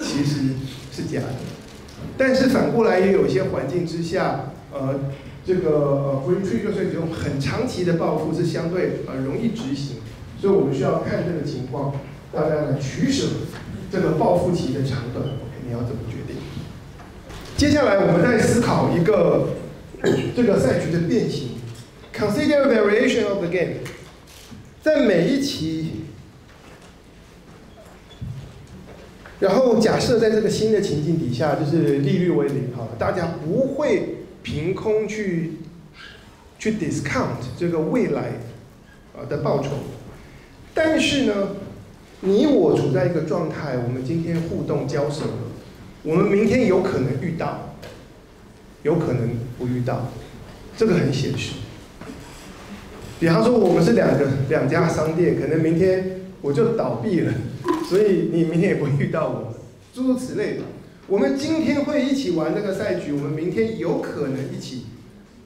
其实是假的。但是反过来也有一些环境之下，呃，这个 Grim Trigger Strategy 用很长期的报复是相对呃容易执行，所以我们需要看这个情况，大家来取舍这个报复期的长短，你要怎么决定？ 接下来我们再思考一个这个赛局的变形 ，consider variation of the game。在每一期，然后假设在这个新的情境底下，就是利率为零哈，大家不会凭空去去 discount 这个未来啊的报酬，但是呢，你我处在一个状态，我们今天互动交手了。 我们明天有可能遇到，有可能不遇到，这个很现实。比方说，我们是两个两家商店，可能明天我就倒闭了，所以你明天也不会遇到我，诸如此类的。我们今天会一起玩这个赛局，我们明天有可能一起，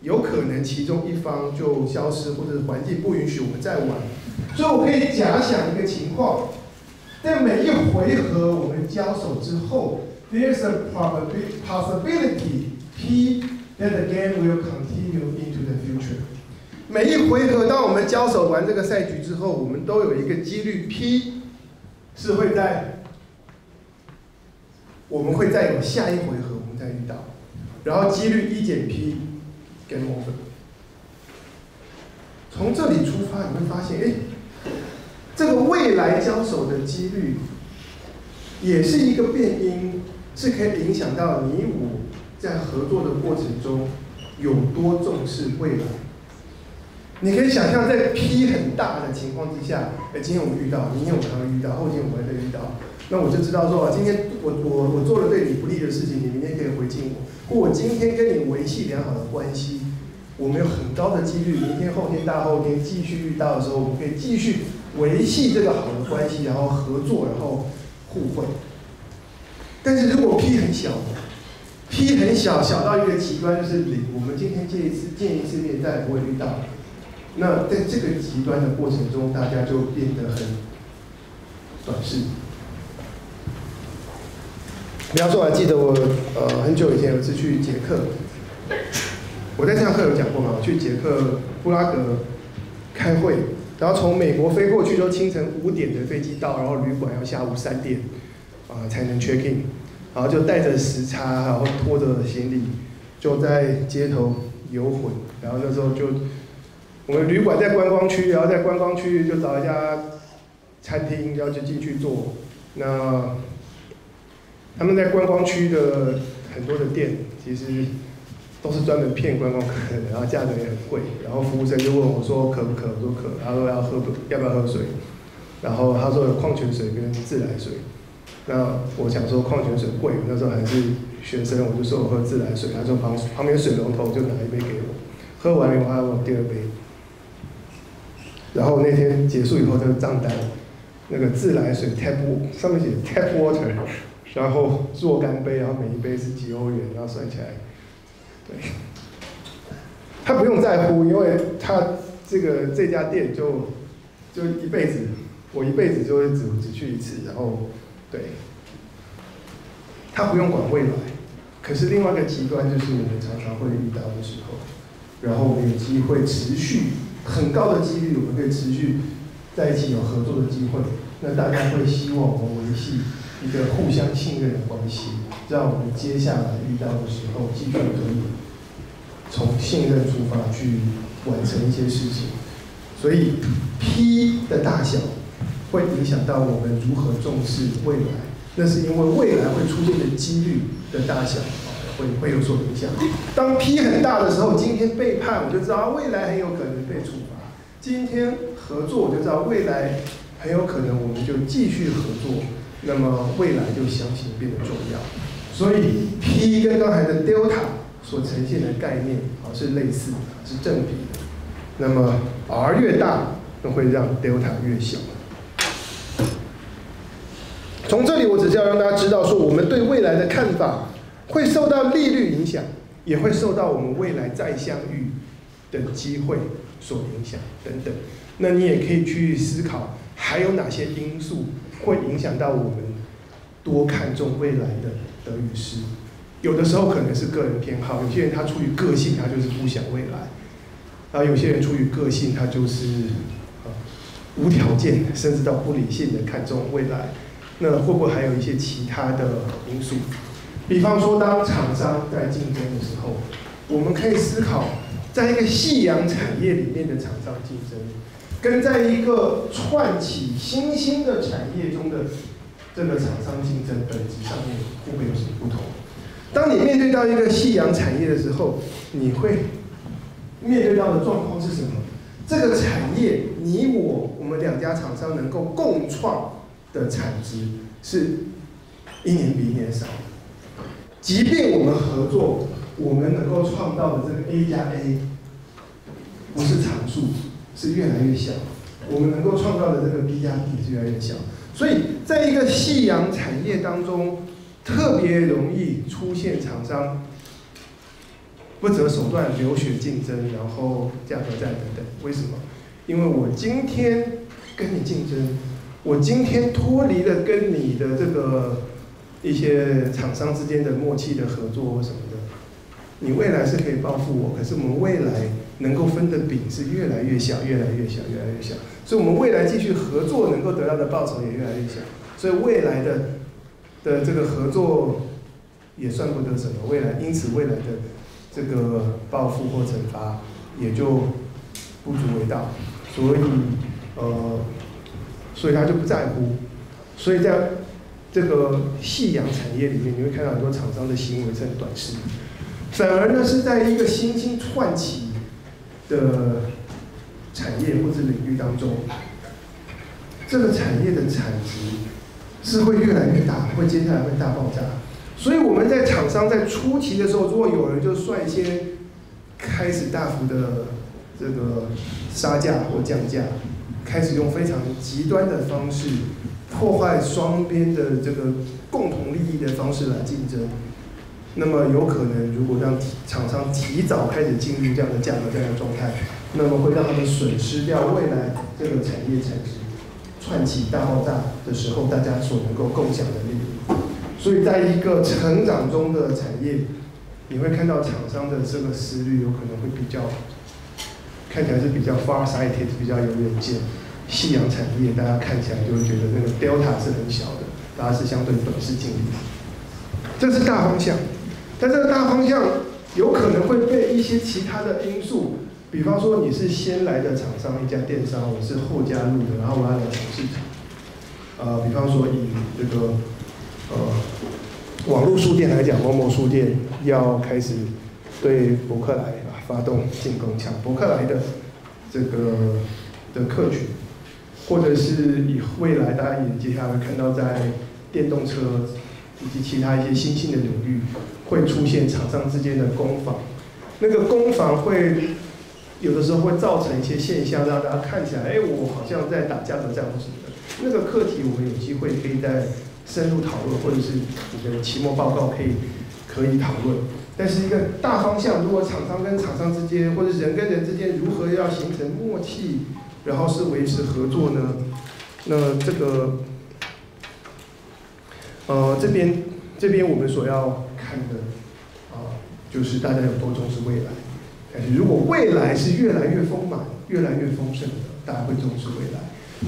有可能其中一方就消失，或者环境不允许我们再玩。所以我可以假想一个情况，在每一回合我们交手之后。 There's a possibility P that the game will continue into the future。每一回合，当我们交手完这个赛局之后，我们都有一个几率 P 是会在我们会再有下一回合，我们再遇到，然后几率一减 P game over。从这里出发，你会发现，哎，这个未来交手的几率也是一个变因，是可以影响到你我在合作的过程中有多重视未来。你可以想象，在 P 很大的情况之下，哎，今天我们遇到，明天我们还会遇到，后天我们还会遇到。 那我就知道说，今天我我我做了对你不利的事情，你明天可以回敬我；或我今天跟你维系良好的关系，我们有很高的几率，明天、后天、大后天继续遇到的时候，我们可以继续维系这个好的关系，然后合作，然后互惠。但是如果 P 很小 ，P 很小，小到一个极端就是零，我们今天见一次见一次面，再也不会遇到。那在这个极端的过程中，大家就变得很短视。 比方说，我还记得我呃很久以前有一次去捷克，我在这堂课有讲过嘛，我去捷克布拉格开会，然后从美国飞过去都清晨五点的飞机到，然后旅馆要下午三点啊、呃、才能 check in， 然后就带着时差，然后拖着行李就在街头游魂，然后那时候就我们旅馆在观光区，然后在观光区就找一家餐厅，然后就进去坐那。 他们在观光区的很多的店，其实都是专门骗观光客的，然后价格也很贵。然后服务生就问我说渴不渴，我说渴。他说要喝要不要喝水？然后他说有矿泉水跟自来水。那我想说矿泉水贵，那时候还是学生，我就说我喝自来水。他说旁旁边水龙头就拿一杯给我，喝完以后还问我第二杯。然后那天结束以后，这个账单，那个自来水 tap 上面写 tap water。 然后若干杯，然后每一杯是几欧元，然后算起来，对，他不用在乎，因为他这个这家店就就一辈子，我一辈子就会只只去一次，然后对，他不用管未来。可是另外一个极端就是我们常常会遇到的时候，然后我们有机会持续很高的几率，我们可以持续在一起有合作的机会，那大家会希望我们维系。 一个互相信任的关系，让我们接下来遇到的时候，继续可以从信任出发去完成一些事情。所以 ，P 的大小会影响到我们如何重视未来，那是因为未来会出现的几率的大小会会有所影响。当 P 很大的时候，今天背叛我就知道未来很有可能被处罚；今天合作我就知道未来很有可能我们就继续合作。 那么未来就相信变得重要，所以 P 跟刚才的 Delta 所呈现的概念啊是类似的，是正比的。那么 R 越大，那会让 Delta 越小。从这里，我只是要让大家知道，说我们对未来的看法会受到利率影响，也会受到我们未来再相遇的机会所影响等等。那你也可以去思考，还有哪些因素？ 会影响到我们多看重未来的得与失，有的时候可能是个人偏好，有些人他出于个性，他就是不想未来，然后有些人出于个性，他就是呃无条件甚至到不理性的看重未来，那会不会还有一些其他的因素？比方说，当厂商在竞争的时候，我们可以思考，在一个夕阳产业里面的厂商竞争。 跟在一个串起新兴的产业中的这个厂商竞争本质上面会不会有什么不同？当你面对到一个夕阳产业的时候，你会面对到的状况是什么？这个产业你我我们两家厂商能够共创的产值是一年比一年少。即便我们合作，我们能够创造的这个 A 加 A 不是常数。 是越来越小，我们能够创造的这个 B 加 B 是越来越小，所以在一个夕阳产业当中，特别容易出现厂商不择手段、流血竞争，然后价格战等等。为什么？因为我今天跟你竞争，我今天脱离了跟你的这个一些厂商之间的默契的合作或什么的，你未来是可以报复我，可是我们未来。 能够分的饼是越来越小，越来越小，越来越小，所以我们未来继续合作能够得到的报酬也越来越小，所以未来的的这个合作也算不得什么，未来因此未来的这个报复或惩罚也就不足为道，所以呃，所以他就不在乎。所以在这个夕阳产业里面，你会看到很多厂商的行为是很短视，反而呢是在一个新兴窜起的产业或者领域当中，这个产业的产值是会越来越大，会接下来会大爆炸。所以我们在厂商在初期的时候，如果有人就算一些开始大幅的这个杀价或降价，开始用非常极端的方式破坏双边的这个共同利益的方式来竞争，那么有可能如果让厂商提早开始进入这样的价格战的状态，那么会让他们损失掉未来这个产业产值串起大爆炸的时候大家所能够共享的利益。所以在一个成长中的产业，你会看到厂商的这个思虑有可能会比较看起来是比较 far-sighted， 比较有远见。夕阳产业大家看起来就会觉得那个 delta 是很小的，大家是相对短视近利。这是大方向，但这个大方向有可能会被一些其他的因素，比方说你是先来的厂商一家电商，我是后加入的，然后我要来尝试。呃，比方说以这个呃网络书店来讲，某某书店要开始对博客来啊发动进攻，抢博客来的这个的客群，或者是以未来大家也接下来看到在电动车以及其他一些新兴的领域会出现厂商之间的攻防，那个攻防会。有的时候会造成一些现象，让大家看起来，哎，我好像在打价格战或什么的。那个课题，我们有机会可以再深入讨论，或者是你的期末报告可以可以讨论。但是一个大方向，如果厂商跟厂商之间，或者人跟人之间，如何要形成默契，然后是维持合作呢？那这个，呃，这边这边我们所要看的啊、呃，就是大家有多重视未来。但是如果未来是越来越丰满、越来越丰盛的，大家会重视未来；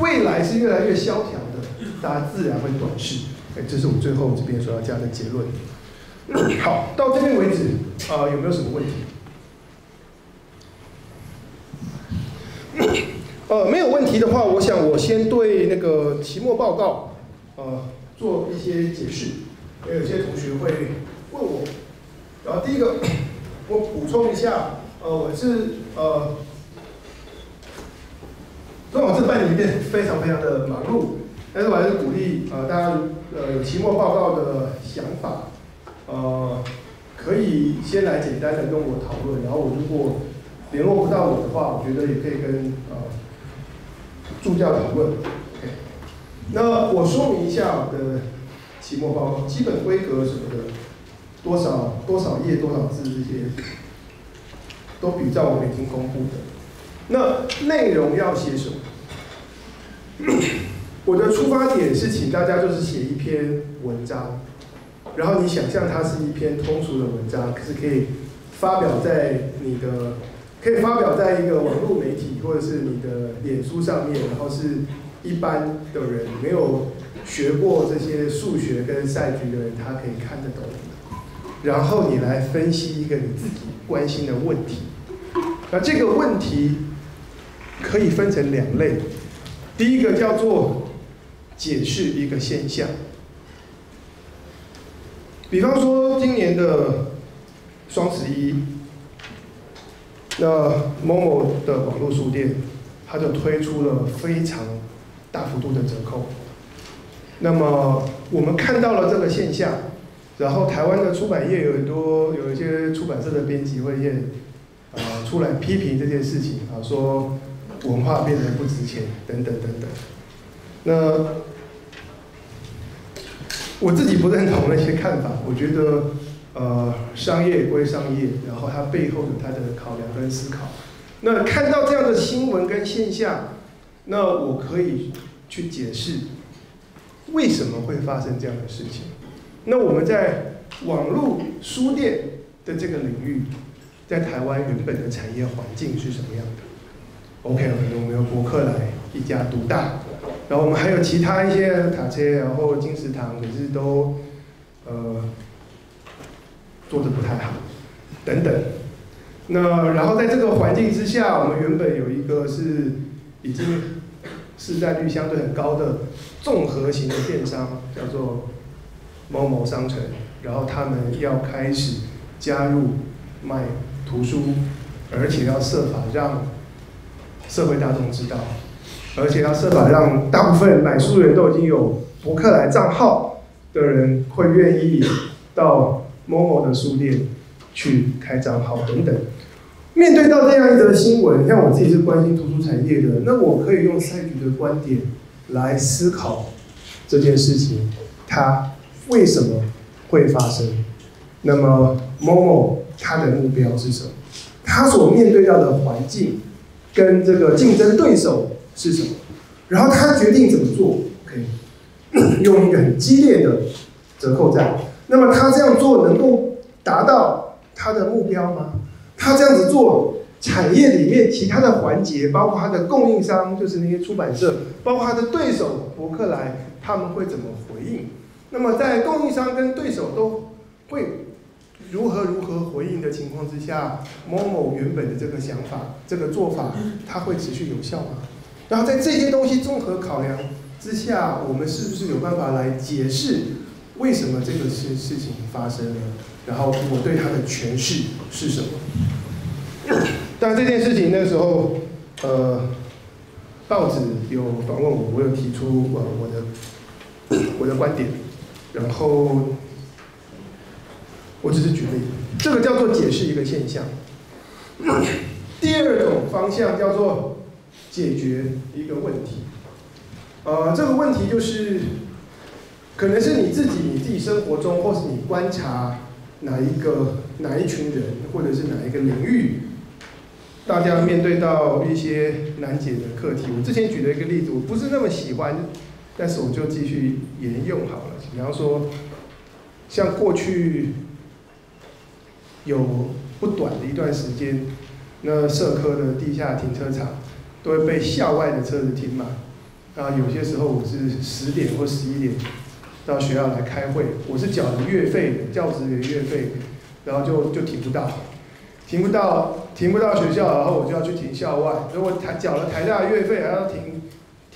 未来是越来越萧条的，大家自然会短视。哎，这是我最后这边所要加的结论。好，到这边为止，啊、呃，有没有什么问题？呃，没有问题的话，我想我先对那个期末报告，呃，做一些解释。也有些同学会问我，然后第一个，我补充一下。呃，我是呃，虽然我这半年里面非常非常的忙碌，但是我还是鼓励呃大家呃有期末报告的想法，呃，可以先来简单的跟我讨论，然后我如果联络不到我的话，我觉得也可以跟呃助教讨论。Okay. 那我说明一下我的期末报告基本规格什么的，多少多少页多少字这些。都比照我们已经公布的。那内容要写什么？我的出发点是请大家就是写一篇文章，然后你想象它是一篇通俗的文章，可是可以发表在你的，可以发表在一个网络媒体或者是你的脸书上面，然后是一般的人没有学过这些数学跟赛局的人，他可以看得懂。然后你来分析一个你自己关心的问题。那这个问题可以分成两类，第一个叫做解释一个现象，比方说今年的双十一，那某某的网络书店，它就推出了非常大幅度的折扣。那么我们看到了这个现象。然后台湾的出版业有很多，有一些出版社的编辑会也啊、呃、出来批评这件事情啊，说文化变得不值钱等等等等。那我自己不认同那些看法，我觉得呃商业归商业，然后它背后有它的考量跟思考。那看到这样的新闻跟现象，那我可以去解释为什么会发生这样的事情。那我们在网络书店的这个领域，在台湾原本的产业环境是什么样的 ？OK， 我们有博客来一家独大，然后我们还有其他一些卡车，然后金石堂，可是都呃做得不太好。等等。那然后在这个环境之下，我们原本有一个是已经市占率相对很高的综合型的电商，叫做某某商城，然后他们要开始加入卖图书，而且要设法让社会大众知道，而且要设法让大部分买书人都已经有博客来账号的人会愿意到某某的书店去开账号等等。面对到这样一则新闻，像我自己是关心图书产业的，那我可以用赛局的观点来思考这件事情，它为什么会发生？那么某某它的目标是什么？它所面对到的环境跟这个竞争对手是什么？然后它决定怎么做？可以用一个很激烈的折扣战。那么它这样做能够达到它的目标吗？它这样子做，产业里面其他的环节，包括它的供应商，就是那些出版社，包括它的对手博客来，他们会怎么回应？那么在供应商跟对手都会如何如何回应的情况之下，某某原本的这个想法、这个做法，它会持续有效吗？然后在这些东西综合考量之下，我们是不是有办法来解释为什么这个事事情发生了？然后我对它的诠释是什么？当然这件事情那时候，呃，报纸有访问我，我有提出呃我的我的观点，然后我只是举例，这个叫做解释一个现象。第二种方向叫做解决一个问题，呃，这个问题就是可能是你自己你自己生活中，或是你观察。哪一个哪一群人，或者是哪一个领域，大家面对到一些难解的课题。我之前举了一个例子，我不是那么喜欢，但是我就继续沿用好了。比方说，像过去有不短的一段时间，那社科的地下停车场都会被校外的车子停满。啊，有些时候我是十点或十一点。到学校来开会，我是缴了月费的，教职员月费，然后就就停不到，停不到，停不到学校，然后我就要去停校外。如果台缴了台大月费，还要停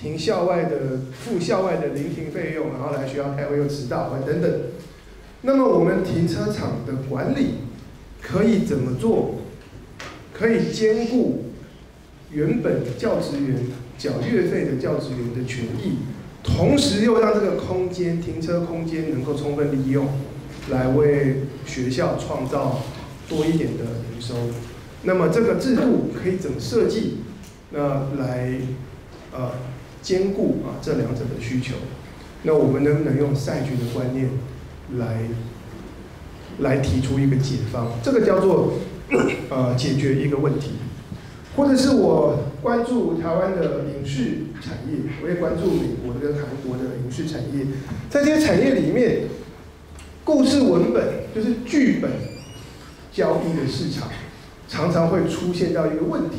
停校外的付校外的临停费用，然后来学校开会又迟到，等等。那么我们停车场的管理可以怎么做？可以兼顾原本教职员缴月费的教职员的权益。同时又让这个空间停车空间能够充分利用，来为学校创造多一点的营收。那么这个制度可以怎么设计？那来呃兼顾啊这两者的需求。那我们能不能用赛局的观念来来提出一个解方？这个叫做呃解决一个问题，或者是我关注台湾的影视。产业，我也关注美国跟韩国的影视产业，在这些产业里面，故事文本就是剧本交易的市场，常常会出现到一个问题，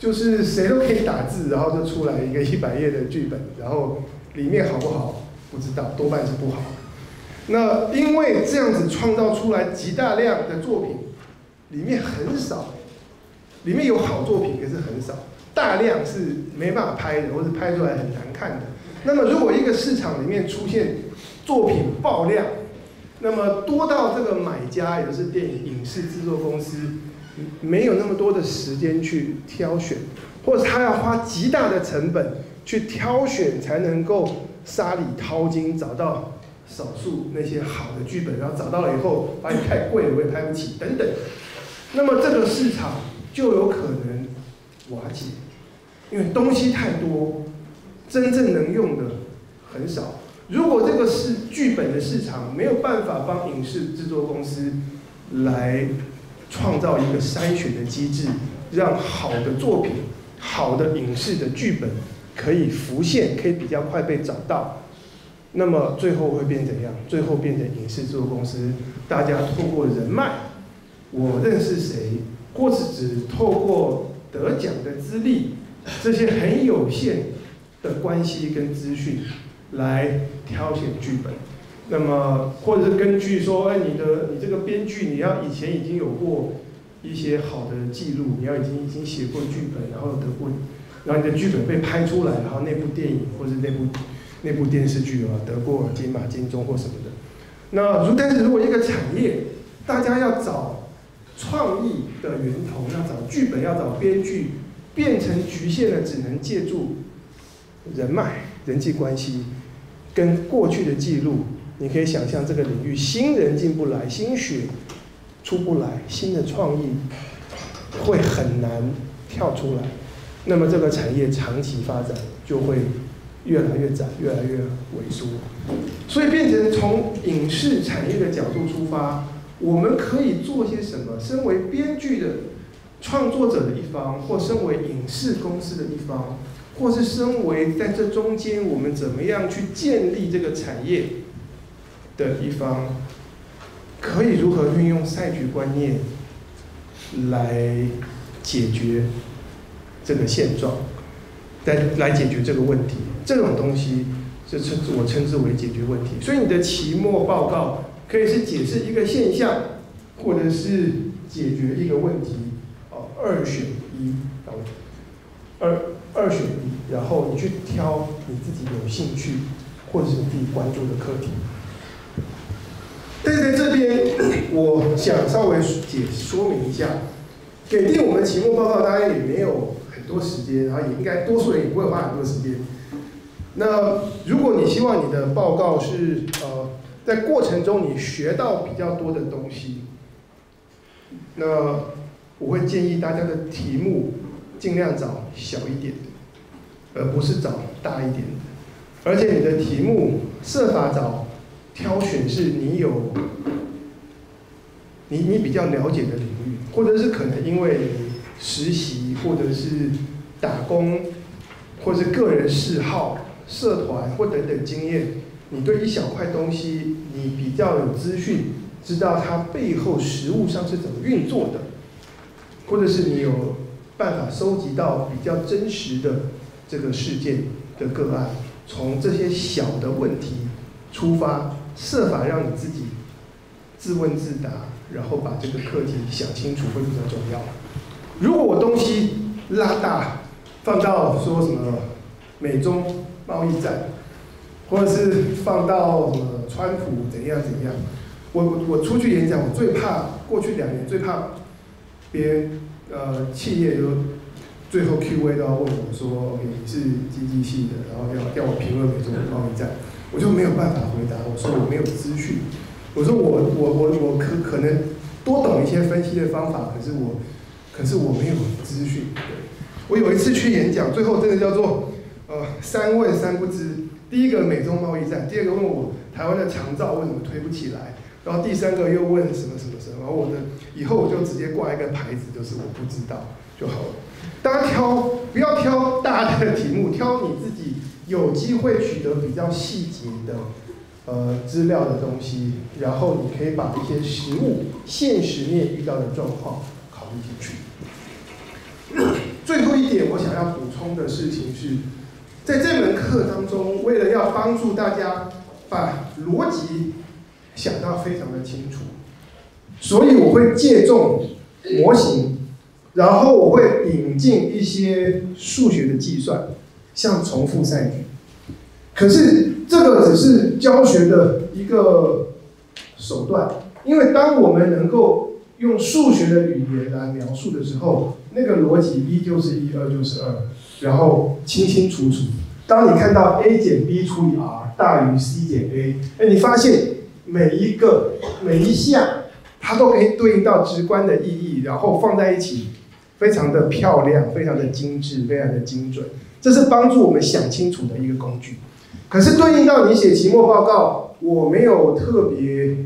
就是谁都可以打字，然后就出来一个一百页的剧本，然后里面好不好不知道，多半是不好。那因为这样子创造出来极大量的作品，里面很少，里面有好作品，可是很少。大量是没办法拍的，或是拍出来很难看的。那么，如果一个市场里面出现作品爆量，那么多到这个买家，也就是电影影视制作公司，没有那么多的时间去挑选，或者他要花极大的成本去挑选，才能够沙里淘金找到少数那些好的剧本，然后找到了以后，发现太贵了，我也拍不起等等。那么这个市场就有可能瓦解。因为东西太多，真正能用的很少。如果这个是剧本的市场，没有办法帮影视制作公司来创造一个筛选的机制，让好的作品、好的影视的剧本可以浮现，可以比较快被找到。那么最后会变怎样？最后变成影视制作公司，大家透过人脉，我认识谁，或是只透过得奖的资历。这些很有限的关系跟资讯来挑选剧本，那么或者是根据说，哎，你的你这个编剧，你要以前已经有过一些好的记录，你要已经已经写过剧本，然后得过，然后你的剧本被拍出来，然后那部电影或者那部那部电视剧啊，得过金马、金钟或什么的。那如但是如果一个产业，大家要找创意的源头，要找剧本，要找编剧，变成局限的只能借助人脉、人际关系跟过去的记录。 你可以想象这个领域新人进不来，新血出不来，新的创意会很难跳出来。那么这个产业长期发展就会越来越窄，越来越萎缩。所以变成从影视产业的角度出发，我们可以做些什么？身为编剧的创作者的一方，或身为影视公司的一方，或是身为在这中间我们怎么样去建立这个产业？ 的一方可以如何运用赛局观念来解决这个现状，来来解决这个问题，这种东西就称我称之为解决问题。所以你的期末报告可以是解释一个现象，或者是解决一个问题，哦，二选一，二二选一，然后你去挑你自己有兴趣或者是你自己关注的课题。 但是在这边，我想稍微解说明一下，给定我们期末报告，当然也没有很多时间，然后也应该多数人也不会花很多时间。那如果你希望你的报告是呃，在过程中你学到比较多的东西，那我会建议大家的题目尽量找小一点的，而不是找大一点的，而且你的题目设法找。 挑选是你有，你你比较了解的领域，或者是可能因为实习，或者是打工，或者是个人嗜好、社团或等等经验，你对一小块东西你比较有资讯，知道它背后实务上是怎么运作的，或者是你有办法收集到比较真实的这个事件的个案，从这些小的问题出发。 设法让你自己自问自答，然后把这个课题想清楚会比较重要。如果我东西拉大，放到说什么美中贸易战，或者是放到什么川普怎样怎样，我我出去演讲，我最怕过去两年最怕别人呃企业就最后 Q A 都要问我说， OK， 你是经济系的，然后要要我评论美中贸易战。 我就没有办法回答。我说我没有资讯，我说我我我我可可能多懂一些分析的方法，可是我可是我没有资讯。我有一次去演讲，最后真的叫做呃三问三不知。第一个美中贸易战，第二个问我台湾的长照为什么推不起来，然后第三个又问什么什么什么。然后我的以后我就直接挂一个牌子，就是我不知道就好了。大家挑不要挑大的题目，挑你自己。 有机会取得比较细节的呃资料的东西，然后你可以把一些实物、现实面遇到的状况考虑进去。最后一点，我想要补充的事情是，在这门课当中，为了要帮助大家把逻辑想到非常的清楚，所以我会借重模型，然后我会引进一些数学的计算。 像重复赛局，可是这个只是教学的一个手段，因为当我们能够用数学的语言来描述的时候，那个逻辑一就是一，二就是二，然后清清楚楚。当你看到 a 减 b 除以 r 大于 c 减 a， 哎，你发现每一个每一项它都可以对应到直观的意义，然后放在一起，非常的漂亮，非常的精致，非常的精准。 这是帮助我们想清楚的一个工具，可是对应到你写期末报告，我没有特别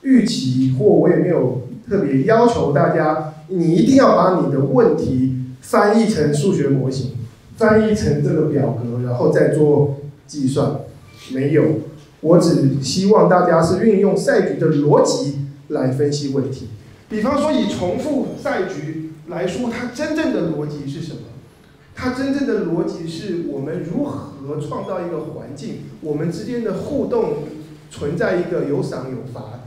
预期，或我也没有特别要求大家，你一定要把你的问题翻译成数学模型，翻译成这个表格，然后再做计算。没有，我只希望大家是运用赛局的逻辑来分析问题。比方说，以重复赛局来说，它真正的逻辑是什么？ 它真正的逻辑是我们如何创造一个环境，我们之间的互动存在一个有赏有罚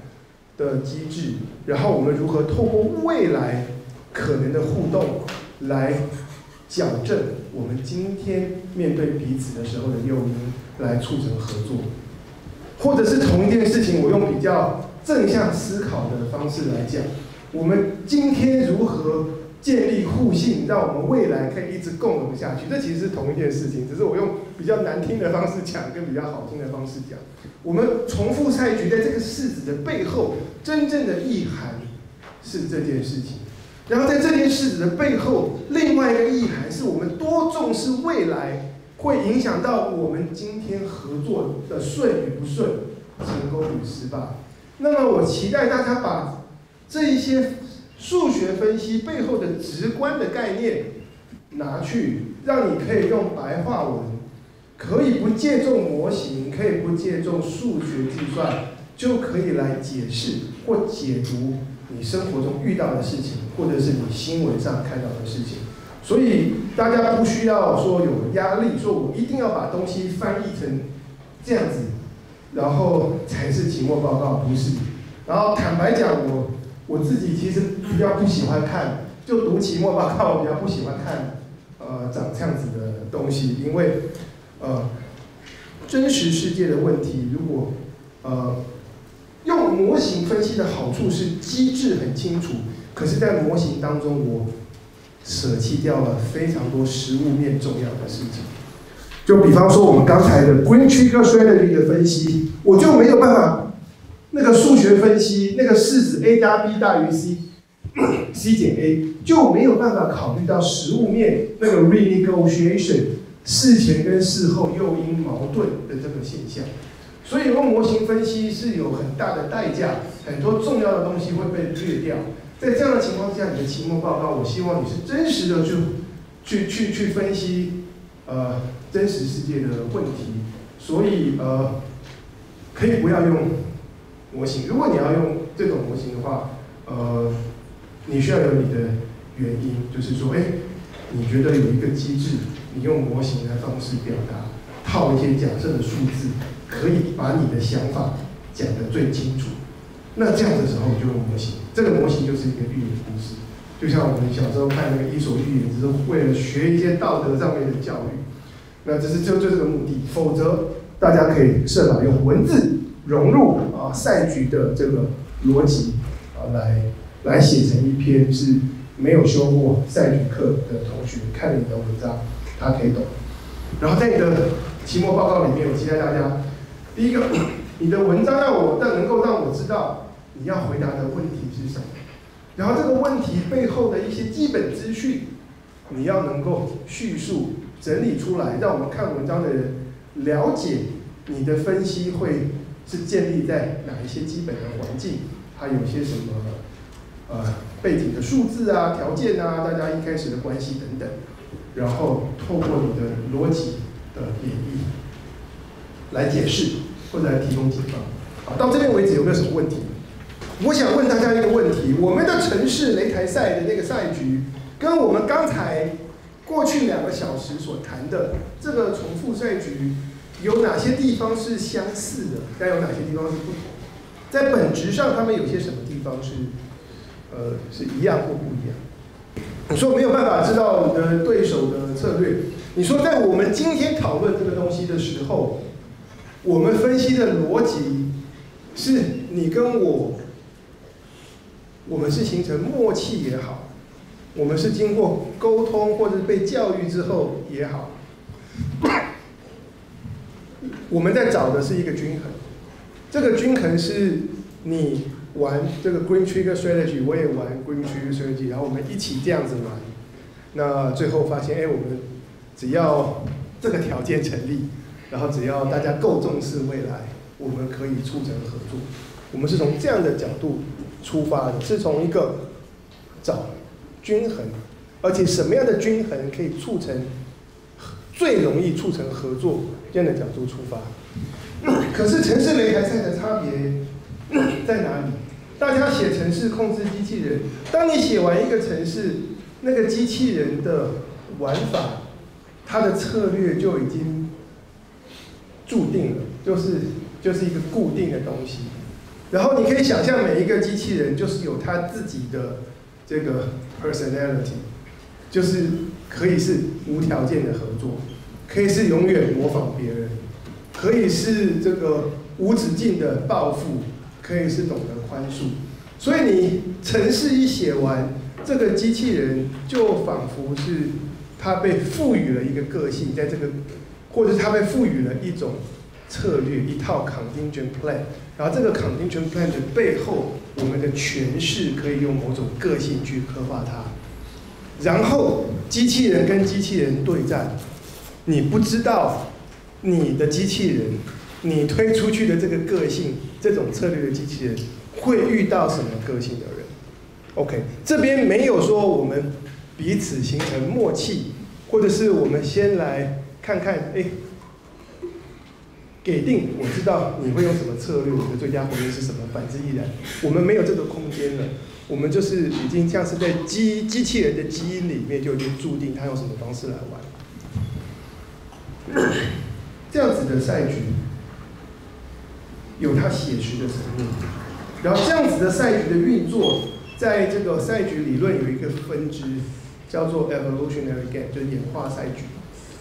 的机制，然后我们如何透过未来可能的互动来矫正我们今天面对彼此的时候的诱因，来促成合作，或者是同一件事情，我用比较正向思考的方式来讲，我们今天如何建立互信，让我们未来可以一直共荣下去。这其实是同一件事情，只是我用比较难听的方式讲，跟比较好听的方式讲。我们重复赛局在这个式子的背后，真正的意涵是这件事情。然后在这件式子的背后，另外一个意涵是我们多重视未来会影响到我们今天合作的顺与不顺，成功与失败。那么我期待大家把这一些数学分析背后的直观的概念拿去，让你可以用白话文，可以不借重模型，可以不借重数学计算，就可以来解释或解读你生活中遇到的事情，或者是你新闻上看到的事情。所以大家不需要说有压力，说我一定要把东西翻译成这样子，然后才是期末报告，不是。然后坦白讲，我。我自己其实比较不喜欢看，就读期末报告，我比较不喜欢看，呃，长这样子的东西，因为，呃，真实世界的问题，如果，呃，用模型分析的好处是机制很清楚，可是，在模型当中，我舍弃掉了非常多实物面重要的事情。就比方说我们刚才的 Grim Trigger Strategy 的分析，我就没有办法。那个数学分析，那个式子 a 加 b 大于 c，c 减 a 就没有办法考虑到实物面那个 renegotiation 事前跟事后诱因矛盾的这个现象，所以用模型分析是有很大的代价，很多重要的东西会被略掉。在这样的情况下，你的期末报告，我希望你是真实的去去去去分析呃真实世界的问题，所以呃可以不要用模型，如果你要用这种模型的话，呃，你需要有你的原因，就是说，哎，你觉得有一个机制，你用模型来方式表达，套一些假设的数字，可以把你的想法讲得最清楚。那这样的时候就用模型，这个模型就是一个寓言故事，就像我们小时候看那个《伊索寓言》，只是为了学一些道德上面的教育。那这是就就这个目的，否则大家可以设法用文字融入啊赛局的这个逻辑啊来来写成一篇是没有修过赛局课的同学看了你的文章，他可以懂。然后在你的期末报告里面，我期待大家，第一个，你的文章让我能够让我知道你要回答的问题是什么，然后这个问题背后的一些基本资讯，你要能够叙述整理出来，让我们看文章的人了解你的分析会。是建立在哪一些基本的环境？它有些什么呃背景的数字啊、条件啊，大家一开始的关系等等，然后透过你的逻辑的演绎来解释或者来提供解放。啊，到这边为止有没有什么问题？我想问大家一个问题：我们的城市擂台赛的那个赛局，跟我们刚才过去两个小时所谈的这个重复赛局。有哪些地方是相似的？该有哪些地方是不同？在本质上，他们有些什么地方是，呃，是一样或不一样？你说没有办法知道你的对手的策略。你说在我们今天讨论这个东西的时候，我们分析的逻辑是你跟我，我们是形成默契也好，我们是经过沟通或者被教育之后也好。我们在找的是一个均衡，这个均衡是你玩这个 Grim Trigger Strategy， 我也玩 Grim Trigger Strategy， 然后我们一起这样子玩，那最后发现，哎，我们只要这个条件成立，然后只要大家够重视未来，我们可以促成合作。我们是从这样的角度出发的，是从一个找均衡，而且什么样的均衡可以促成最容易促成合作。这样的角度出发，可是城市擂台赛的差别在哪里？大家写城市控制机器人，当你写完一个城市，那个机器人的玩法，它的策略就已经注定了，就是就是一个固定的东西。然后你可以想象，每一个机器人就是有它自己的这个 personality， 就是可以是无条件的合作，可以是永远模仿别人，可以是这个无止境的报复，可以是懂得宽恕。所以你程式一写完，这个机器人就仿佛是它被赋予了一个个性，在这个或者它被赋予了一种策略，一套 contingent plan。然后这个 contingent plan 的背后，我们的诠释可以用某种个性去刻画它。然后机器人跟机器人对战，你不知道你的机器人，你推出去的这个个性，这种策略的机器人会遇到什么个性的人。OK， 这边没有说我们彼此形成默契，或者是我们先来看看，哎。 给定，我知道你会用什么策略，你的最佳回应是什么。反之亦然，我们没有这个空间了。我们就是已经像是在机机器人的基因里面就已经注定它用什么方式来玩。这样子的赛局有它写实的层面，然后这样子的赛局的运作，在这个赛局理论有一个分支叫做 evolutionary game， 就是演化赛局。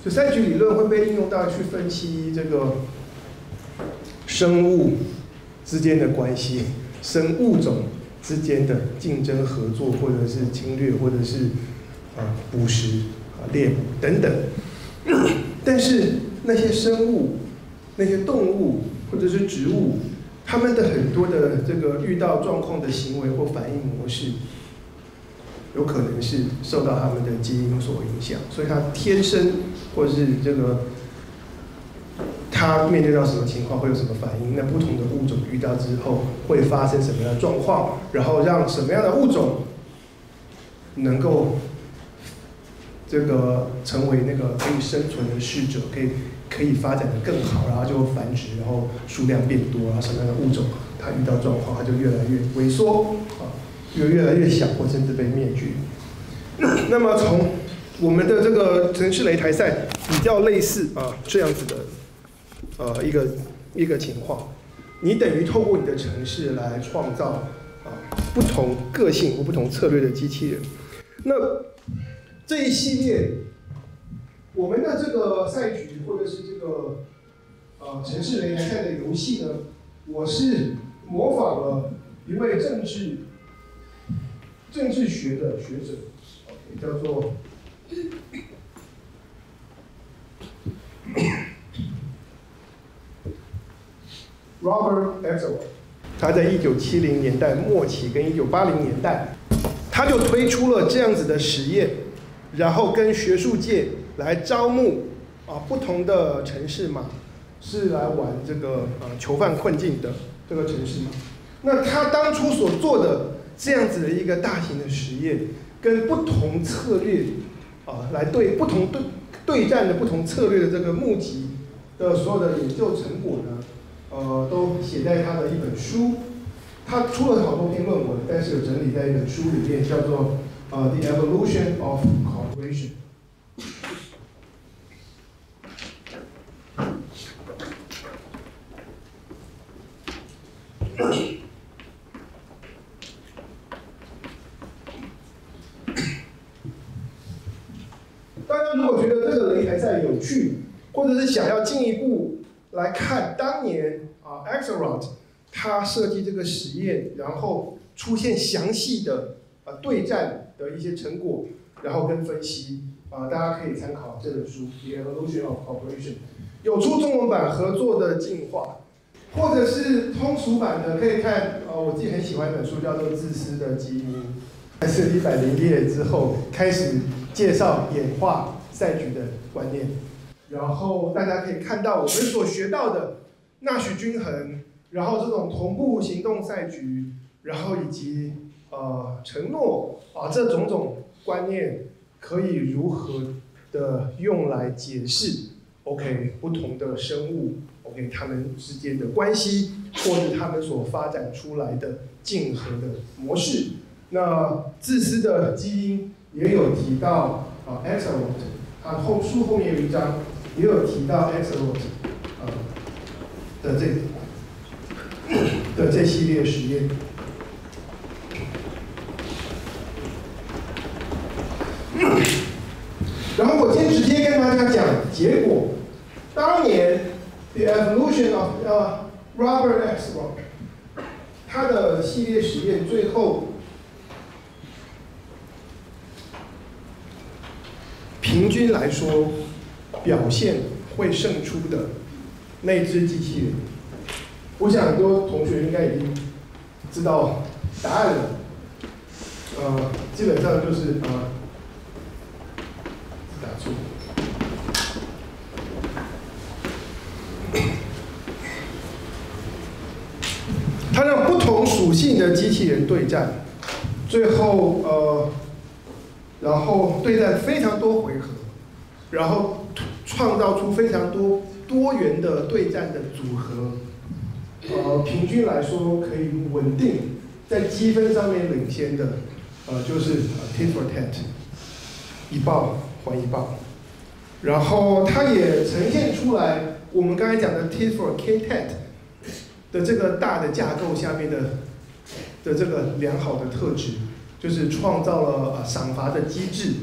就赛局理论会被应用到去分析这个。 生物之间的关系，生物种之间的竞争、合作，或者是侵略，或者是啊捕食、啊猎捕等等。但是那些生物、那些动物或者是植物，它们的很多的这个遇到状况的行为或反应模式，有可能是受到它们的基因所影响，所以它天生或者是这个。 它面对到什么情况会有什么反应？那不同的物种遇到之后会发生什么样的状况？然后让什么样的物种能够这个成为那个可以生存的适者，可以可以发展的更好，然后就繁殖，然后数量变多，然后什么样的物种它遇到状况，它就越来越萎缩啊，越越来越小，或甚至被灭绝。那么从我们的这个程式擂台赛比较类似啊这样子的。 呃，一个一个情况，你等于透过你的程式来创造啊、呃、不同个性或不同策略的机器人。那这一系列我们的这个赛局或者是这个呃程式擂台赛的游戏呢，我是模仿了一位政治政治学的学者， okay, 叫做。 Robert Axelrod， 他在一九七零年代末期跟一九八零年代，他就推出了这样子的实验，然后跟学术界来招募啊不同的程式码，是来玩这个呃、啊、囚犯困境的这个程式码。那他当初所做的这样子的一个大型的实验，跟不同策略啊来对不同对对战的不同策略的这个募集的所有的研究成果呢？ 呃，都写在他的一本书，他出了好多篇论文，但是有整理在一本书里面，叫做呃《The Evolution of Cooperation》。大家如果觉得这个擂台赛有趣，或者是想要进一步。 来看当年啊 ，Axelrod 他设计这个实验，然后出现详细的呃对战的一些成果，然后跟分析啊、呃，大家可以参考这本书《The Evolution of Cooperation》，有出中文版《合作的进化》，或者是通俗版的可以看啊、呃，我自己很喜欢一本书叫做《自私的基因》，还是一百零一页之后开始介绍演化赛局的观念。 然后大家可以看到我们所学到的纳许均衡，然后这种同步行动赛局，然后以及呃承诺啊这种种观念可以如何的用来解释 OK 不同的生物 OK 它们之间的关系，或者它们所发展出来的竞合的模式。那自私的基因也有提到啊 Axelrod 他后书后面有一章。 也有提到 Axelrod 呃的这的这系列实验。然后我先直接跟大家讲结果。当年 The Evolution of、uh, Robert Axelrod， 他的系列实验最后平均来说表现会胜出的那只机器人，我想很多同学应该已经知道答案了。呃，基本上就是啊。呃 它让不同属性的机器人对战，最后呃，然后对战非常多回合，然后创造出非常多多元的对战的组合，呃，平均来说可以稳定在积分上面领先的，呃，就是 tit for tat， 一报还一报，然后它也呈现出来我们刚才讲的 tit for tat。 的这个大的架构下面的的这个良好的特质，就是创造了啊赏罚的机制，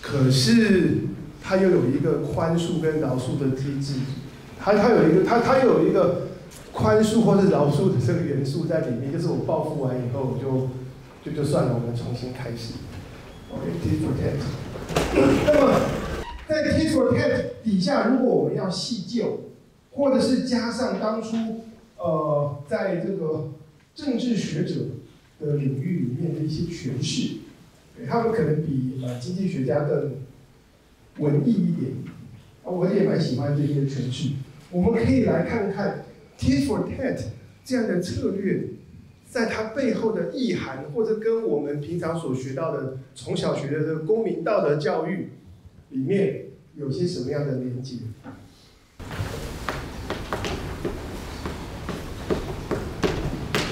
可是它又有一个宽恕跟饶恕的机制，它它有一个它它有一个宽恕或者饶恕的这个元素在里面，就是我报复完以后我就就就算了，我们重新开始。OK，tit for tat。那么在 tit for tat 底下，如果我们要细究，或者是加上当初。 呃，在这个政治学者的领域里面的一些诠释，他们可能比呃经济学家更文艺一点，我也蛮喜欢这些诠释。我们可以来看看 tit for tat 这样的策略，在它背后的意涵，或者跟我们平常所学到的从小学的这个公民道德教育里面有些什么样的连接？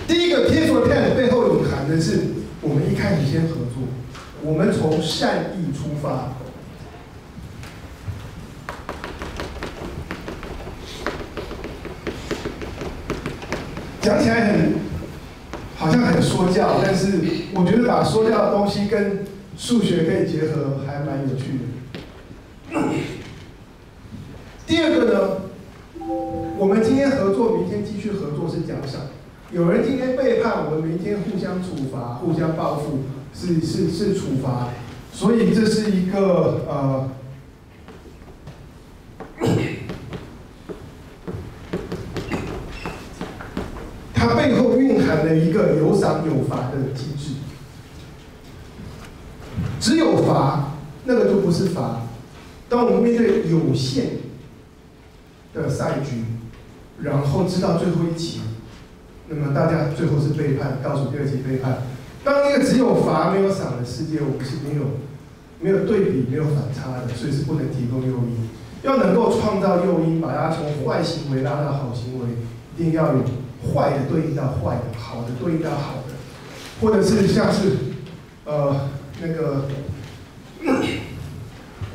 第一个 tit for tat 背后隐含的是，我们一开始先合作，我们从善意出发，讲起来很好像很说教，但是我觉得把说教的东西跟数学可以结合，还蛮有趣的。第二个呢，我们今天合作，明天继续合作是奖赏。 有人今天背叛我们，明天互相处罚、互相报复，是是是处罚，所以这是一个呃，它背后蕴含了一个有赏有罚的机制。只有罚，那个就不是罚。当我们面对有限的赛局，然后知道最后一棋。 那么大家最后是背叛，倒数第二期背叛。当一个只有罚没有赏的世界，我们是没有没有对比、没有反差的，所以是不能提供诱因。要能够创造诱因，把它从坏行为拉到好行为，一定要有坏的对应到坏的，好的对应到好的，或者是像是呃那个，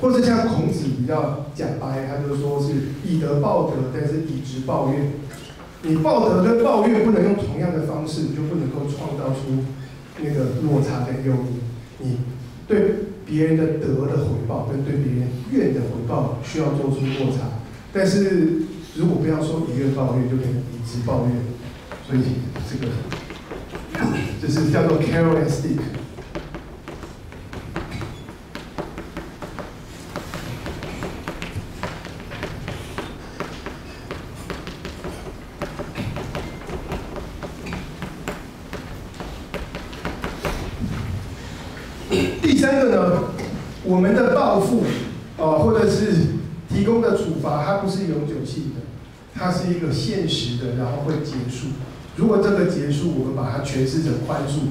或者像孔子比较讲白，他就说是以德报德，但是以直报怨。 你报德跟抱怨不能用同样的方式，你就不能够创造出那个落差跟诱因。你对别人的德的回报跟对别人怨的回报需要做出落差，但是如果不要说以怨抱怨，就变成以直抱怨。所以这个就是叫做 carrot and stick。我们的报复，呃，或者是提供的处罚，它不是永久性的，它是一个现实的，然后会结束。如果这个结束，我们把它诠释成宽恕，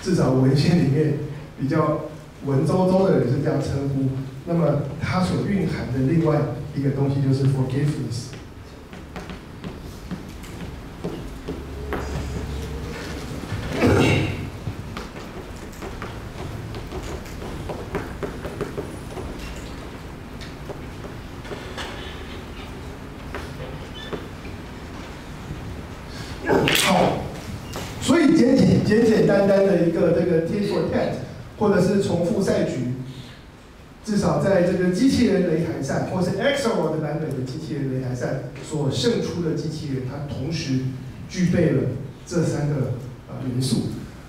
至少文献里面比较文绉绉的人是这样称呼。那么它所蕴含的另外一个东西就是 forgiveness。好，简简单单的一个这个 tit for tat， 或者是重复赛局，至少在这个机器人擂台赛，或是 Axelrod 版本的机器人擂台赛所胜出的机器人，它同时具备了这三个啊元素。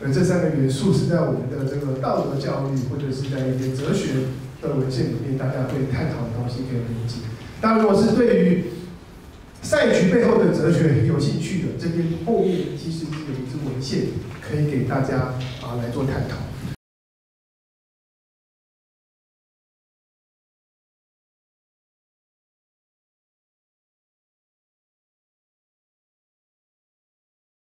而这三个元素是在我们的这个道德教育，或者是在一些哲学的文献里面，大家会探讨的东西可以理解。当然，如果是对于 赛局背后的哲学有兴趣的，这边后面其实有一支文献可以给大家啊来做探讨。